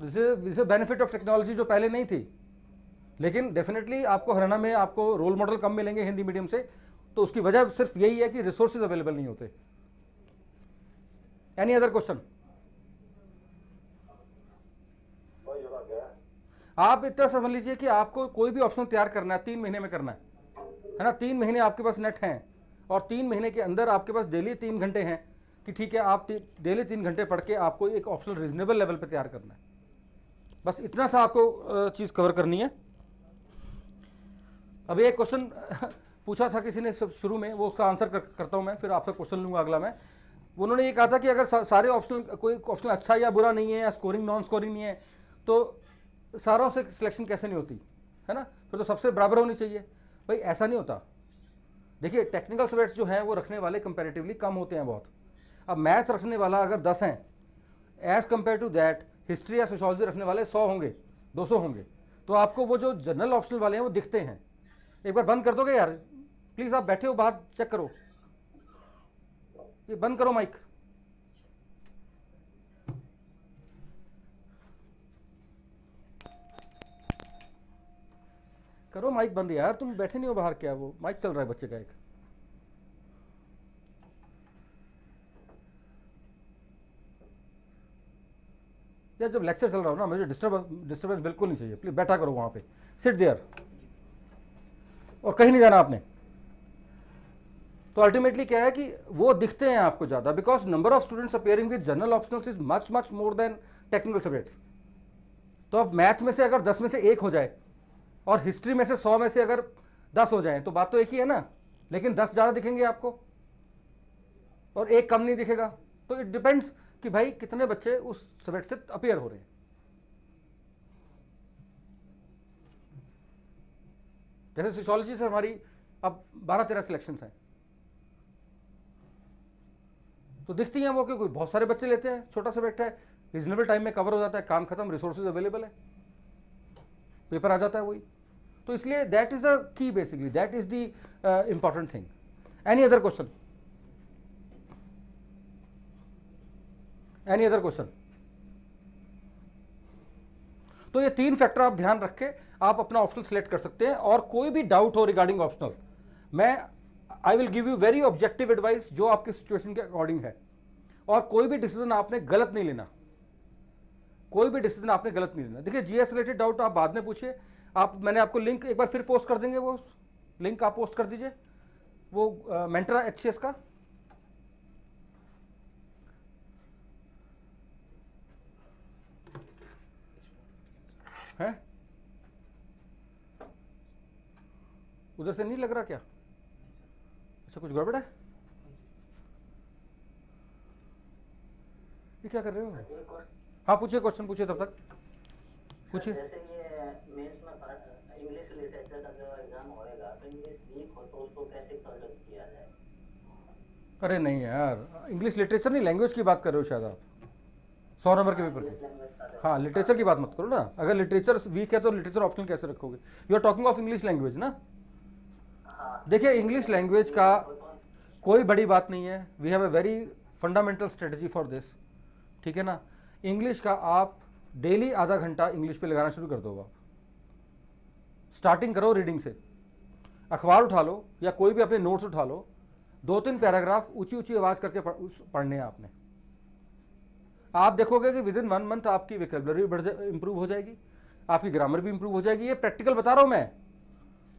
This is benefit of technology जो पहले नहीं थी। लेकिन डेफिनेटली आपको हरियाणा में आपको रोल मॉडल कम मिलेंगे हिंदी मीडियम से, तो उसकी वजह सिर्फ यही है कि रिसोर्सेज अवेलेबल नहीं होते। Any other question? आप इतना समझ लीजिए कि आपको कोई भी ऑप्शन तैयार करना है 3 महीने में करना है ना। 3 महीने आपके पास नेट हैं, और 3 महीने के अंदर आपके पास डेली 3 घंटे हैं कि ठीक है आप डेली 3 घंटे पढ़ के आपको एक ऑप्शनल रीजनेबल लेवल पर तैयार करना है। बस इतना सा आपको चीज़ कवर करनी है। अभी एक क्वेश्चन पूछा था किसी ने सब शुरू में, वो उसका आंसर करता हूँ मैं, फिर आपका क्वेश्चन लूँगा अगला मैं। उन्होंने ये कहा था कि अगर सारे ऑप्शनल, कोई ऑप्शनल अच्छा या बुरा नहीं है, या स्कोरिंग नॉन स्कोरिंग नहीं है, तो सारों से सिलेक्शन कैसे नहीं होती है ना, फिर तो सबसे बराबर होनी चाहिए। भाई ऐसा नहीं होता। देखिए टेक्निकल सब्जेक्ट्स जो हैं वो रखने वाले कंपेरेटिवली कम होते हैं बहुत। अब मैथ्स रखने वाला अगर 10 हैं as compare to that, history या सोशोलॉजी रखने वाले 100 होंगे, 200 होंगे, तो आपको वो जो जनरल ऑप्शनल वाले हैं वो दिखते हैं। एक बार बंद कर दोगे यार प्लीज़, आप बैठे हो बाहर चेक करो, ये बंद करो माइक। करो माइक बंद यार, तुम बैठे नहीं हो बाहर क्या? वो माइक चल रहा है बच्चे का एक। यार जब लेक्चर चल रहा हो ना मुझे डिस्टर्बेंस बिल्कुल नहीं चाहिए, प्लीज बैठा करो वहां पे, सिट देयर, और कहीं नहीं जाना आपने। तो अल्टीमेटली क्या है कि वो दिखते हैं आपको ज़्यादा, because number of students appearing with general optionals is much much more than technical subjects. तो अब मैथ में से अगर 10 में से 1 हो जाए और हिस्ट्री में से 100 में से अगर 10 हो जाए तो बात तो एक ही है ना, लेकिन 10 ज़्यादा दिखेंगे आपको और 1 कम नहीं दिखेगा। तो इट डिपेंड्स कि भाई कितने बच्चे उस सब्जेक्ट से अपेयर हो रहे हैं। जैसे सोशियोलॉजी से हमारी अब 12-13 सिलेक्शंस हैं, तो दिखती हैं वो, क्योंकि बहुत सारे बच्चे लेते हैं, छोटा सब्जेक्ट है, रीजनेबल टाइम में कवर हो जाता है, काम खत्म, रिसोर्सेज अवेलेबल है, पेपर आ जाता है वही। तो इसलिए that is the key, basically that is the important thing. Any other question? तो ये तीन फैक्टर आप ध्यान रखें, आप अपना ऑप्शनल सिलेक्ट कर सकते हैं। और कोई भी डाउट हो रिगार्डिंग ऑप्शनल, मैं I will give you very objective advice जो आपके सिचुएशन के अकॉर्डिंग है। और कोई भी डिसीजन आपने गलत नहीं लेना, कोई भी डिसीजन आपने गलत नहीं लेना। देखिए जीएस रिलेटेड डाउट आप बाद में पूछिए, आप मैंने आपको लिंक एक बार फिर पोस्ट कर देंगे, वो लिंक आप पोस्ट कर दीजिए, वो मेंटरा एचसीएस का। है उधर से नहीं लग रहा क्या? अच्छा, कुछ गड़बड़ है? ये क्या कर रहे हो? हाँ पूछिए, क्वेश्चन पूछिए, तब तक पूछिए। जैसे ये मेंस में इंग्लिश लिटरेचर का जो एग्जाम होएगा, तो इंग्लिश वीक हो तो उसको कैसे करेक्ट किया जाए? अरे नहीं यार, इंग्लिश लिटरेचर नहीं, लैंग्वेज की बात कर रहे हो शायद आप, 100 नंबर के पेपर की। हाँ, लिटरेचर की बात मत करो ना, अगर लिटरेचर वीक है तो लिटरेचर ऑप्शन कैसे रखोगे? You are talking of English language ना। देखिए इंग्लिश लैंग्वेज का कोई बड़ी बात नहीं है, we have a very fundamental strategy for this, ठीक है ना। इंग्लिश का आप डेली आधा घंटा इंग्लिश पे लगाना शुरू कर दो। आप स्टार्टिंग करो रीडिंग से, अखबार उठा लो या कोई भी अपने नोट्स उठा लो, 2-3 पैराग्राफ ऊंची ऊंची आवाज़ करके पढ़ने हैं आपने। आप देखोगे कि विद इन 1 मंथ आपकी वोकैबुलरी इंप्रूव हो जाएगी, आपकी ग्रामर भी इंप्रूव हो जाएगी। ये प्रैक्टिकल बता रहा हूँ मैं।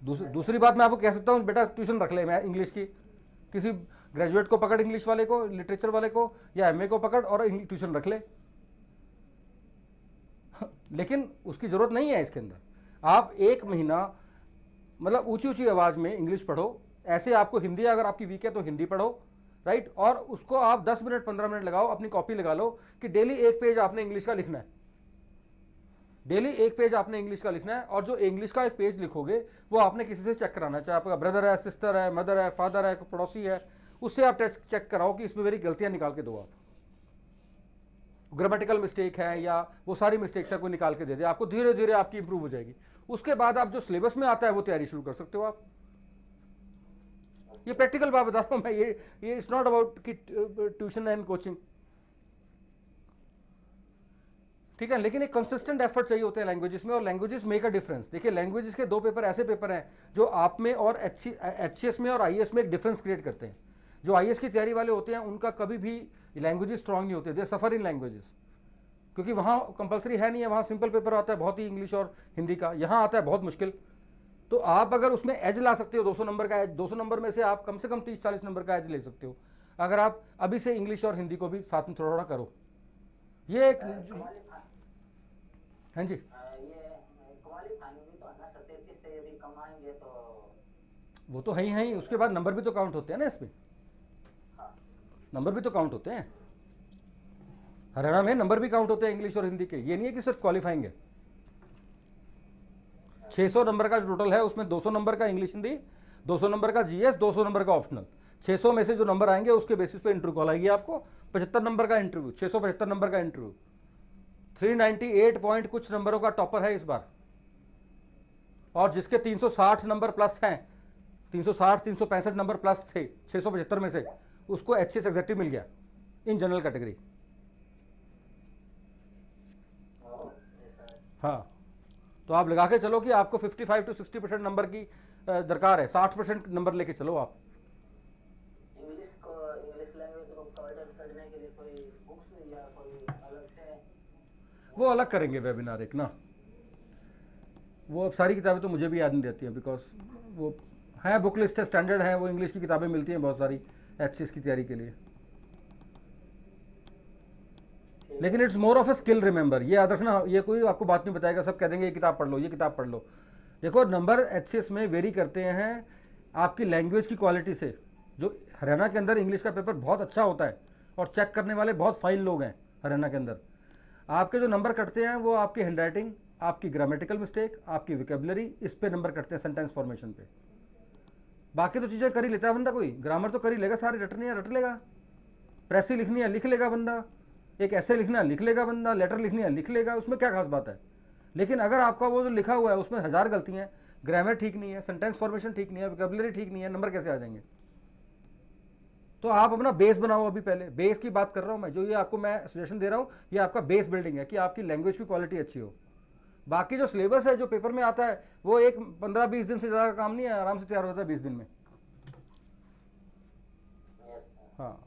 दूसरी बात मैं आपको कह सकता हूँ, बेटा ट्यूशन रख ले, मैं इंग्लिश की किसी ग्रेजुएट को पकड़, इंग्लिश वाले को, लिटरेचर वाले को या एमए को पकड़ और ट्यूशन रख ले, लेकिन उसकी ज़रूरत नहीं है इसके अंदर। आप 1 महीना मतलब ऊंची ऊंची आवाज़ में इंग्लिश पढ़ो। ऐसे आपको हिंदी अगर आपकी वीक है तो हिंदी पढ़ो, राइट। और उसको आप 10 मिनट 15 मिनट लगाओ, अपनी कॉपी लगा लो कि डेली 1 पेज आपने इंग्लिश का लिखना है, डेली 1 पेज आपने इंग्लिश का लिखना है। और जो इंग्लिश का 1 पेज लिखोगे वो आपने किसी से चेक कराना है, चाहे आपका ब्रदर है, सिस्टर है, मदर है, फादर है, पड़ोसी है, उससे आप चेक कराओ कि इसमें मेरी गलतियां निकाल के दो। आप ग्रामेटिकल मिस्टेक है या वो सारी मिस्टेक्स है, कोई निकाल के दे दे आपको, धीरे धीरे आपकी इंप्रूव हो जाएगी। उसके बाद आप जो सिलेबस में आता है वो तैयारी शुरू कर सकते हो आप। ये प्रैक्टिकल बात बता रहा हूँ मैं, ये इट्स नॉट अबाउट कि ट्यूशन एंड कोचिंग, ठीक है। लेकिन एक कंसिस्टेंट एफर्ट चाहिए होते हैं लैंग्वेजेस में, और लैंग्वेजेस मेक अ डिफरेंस। देखिए लैंग्वेजेस के 2 पेपर ऐसे पेपर हैं जो आप में और एचसीएस में और आईएएस में एक डिफरेंस क्रिएट करते हैं। जो आईएएस की तैयारी वाले होते हैं उनका कभी भी लैंग्वेजेस स्ट्रांग नहीं होते, दे सफर इन लैंग्वेजेस, क्योंकि वहाँ कंपलसरी है नहीं है, वहाँ सिंपल पेपर आता है बहुत ही इंग्लिश और हिंदी का, यहाँ आता है बहुत मुश्किल। तो आप अगर उसमें एज ला सकते हो, 200 नंबर का एज, 200 नंबर में से आप कम से कम 30-40 नंबर का एज ले सकते हो अगर आप अभी से इंग्लिश और हिंदी को भी साथ में थोड़ा थोड़ा करो। ये एक हाँ जी, वो तो है ही है। उसके बाद नंबर भी तो काउंट होते हैं ना इसमें, नंबर भी तो काउंट होते हैं। हरियाणा में नंबर भी काउंट होते हैं इंग्लिश और हिंदी के, ये नहीं है कि सिर्फ क्वालिफाइंग है। 600 नंबर का जो टोटल है उसमें 200 नंबर का इंग्लिश हिंदी, 200 नंबर का जीएस, 200 नंबर का ऑप्शनल। 600 में से जो नंबर आएंगे उसके बेसिस पे इंटरव्यू कॉल आएगी आपको। 75 नंबर का इंटरव्यू, 675 नंबर का इंटरव्यू, 398 पॉइंट कुछ नंबरों का टॉपर है इस बार। और जिसके 360 नंबर प्लस हैं, 365 नंबर प्लस थे 675 में से, उसको एचसीएस एग्जेक्टिव मिल गया इन जनरल कैटेगरी। हाँ, तो आप लगा के चलो कि आपको 55 से 60% नंबर की दरकार है, 60% नंबर लेके चलो आप। इंग्लिश को, इंग्लिश लैंग्वेज को कवर करने के लिए कोई बुक्स या कोई अलग से, वो अलग करेंगे वेबिनार एक ना। वो अब सारी किताबें तो मुझे भी याद नहीं रहती हैं, बिकॉज वो हैं बुक लिस्ट है, स्टैंडर्ड है, वो इंग्लिश की किताबें मिलती हैं बहुत सारी एचसीएस की तैयारी के लिए। लेकिन it's more of a skill, remember, ये याद रखना। ये कोई आपको बात नहीं बताएगा, सब कह देंगे ये किताब पढ़ लो, ये किताब पढ़ लो। देखो नंबर एचसीएस में वेरी करते हैं आपकी लैंग्वेज की क्वालिटी से। जो हरियाणा के अंदर इंग्लिश का पेपर बहुत अच्छा होता है और चेक करने वाले बहुत फाइन लोग हैं हरियाणा के अंदर। आपके जो नंबर कटते हैं वो आपकी हैंड राइटिंग, आपकी ग्रामेटिकल मिस्टेक, आपकी विकेबलरी, इस पर नंबर कटते हैं, सेंटेंस फॉर्मेशन पे। बाकी तो चीज़ें कर ही लेता है बंदा, कोई ग्रामर तो कर ही लेगा, सारी रटनी है रट लेगा, प्रेस ही लिखनी है लिख लेगा बंदा, एक ऐसे लिखना लिख लेगा बंदा, लेटर लिखनी है लिख लेगा, उसमें क्या खास बात है। लेकिन अगर आपका वो जो लिखा हुआ है उसमें हज़ार गलतियाँ हैं, ग्रामर ठीक नहीं है, सेंटेंस फॉर्मेशन ठीक नहीं है, वोकैबुलरी ठीक नहीं है, नंबर कैसे आ जाएंगे। तो आप अपना बेस बनाओ। अभी पहले बेस की बात कर रहा हूँ मैं, जो ये आपको मैं सजेशन दे रहा हूँ ये आपका बेस बिल्डिंग है कि आपकी लैंग्वेज की क्वालिटी अच्छी हो। बाकी जो सिलेबस है जो पेपर में आता है वो एक 15-20 दिन से ज़्यादा काम नहीं है, आराम से तैयार हो जाता है 20 दिन में। हाँ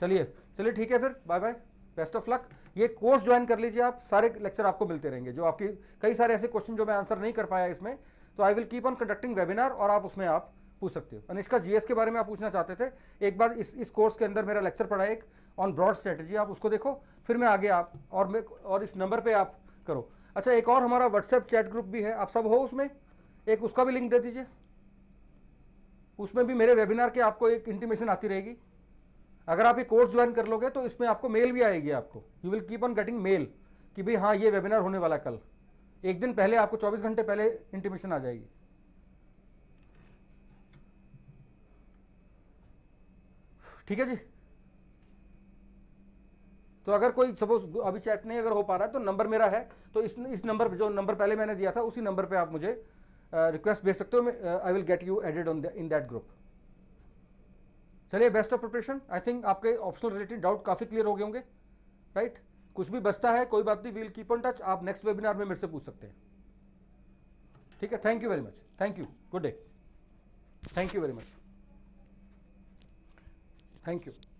चलिए चलिए ठीक है, फिर bye bye, best of luck. ये कोर्स ज्वाइन कर लीजिए आप, सारे लेक्चर आपको मिलते रहेंगे। जो आपकी कई सारे ऐसे क्वेश्चन जो मैं आंसर नहीं कर पाया इसमें, तो I will keep on conducting webinar और आप उसमें आप पूछ सकते हो। अनिश्का, जीएस के बारे में आप पूछना चाहते थे। एक बार इस कोर्स के अंदर मेरा लेक्चर पड़ा है एक ऑन ब्रॉड स्ट्रेटेजी, आप उसको देखो, फिर मैं आगे आप और इस नंबर पर आप करो। अच्छा, एक और हमारा व्हाट्सएप चैट ग्रुप भी है, आप सब हो उसमें, एक उसका भी लिंक दे दीजिए। उसमें भी मेरे वेबिनार के आपको एक इंटीमेशन आती रहेगी। अगर आप ये कोर्स ज्वाइन कर लोगे तो इसमें आपको मेल भी आएगी, आपको you will keep on getting mail कि भाई हाँ ये वेबिनार होने वाला कल, एक दिन पहले आपको 24 घंटे पहले इंटीमेशन आ जाएगी। ठीक है जी। तो अगर कोई सपोज अभी चैट नहीं अगर हो पा रहा है तो नंबर मेरा है, तो इस नंबर जो नंबर पहले मैंने दिया था उसी नंबर पे आप मुझे रिक्वेस्ट भेज सकते हो। I will get you added on in that group. चलिए, best of preparation. I think आपके ऑप्शनल रिलेटेड डाउट काफ़ी क्लियर हो गए होंगे, राइट? कुछ भी बचता है कोई बात नहीं, we will keep on touch. आप नेक्स्ट वेबिनार में मेरे से पूछ सकते हैं। ठीक है, thank you very much, thank you, good day, thank you very much, thank you.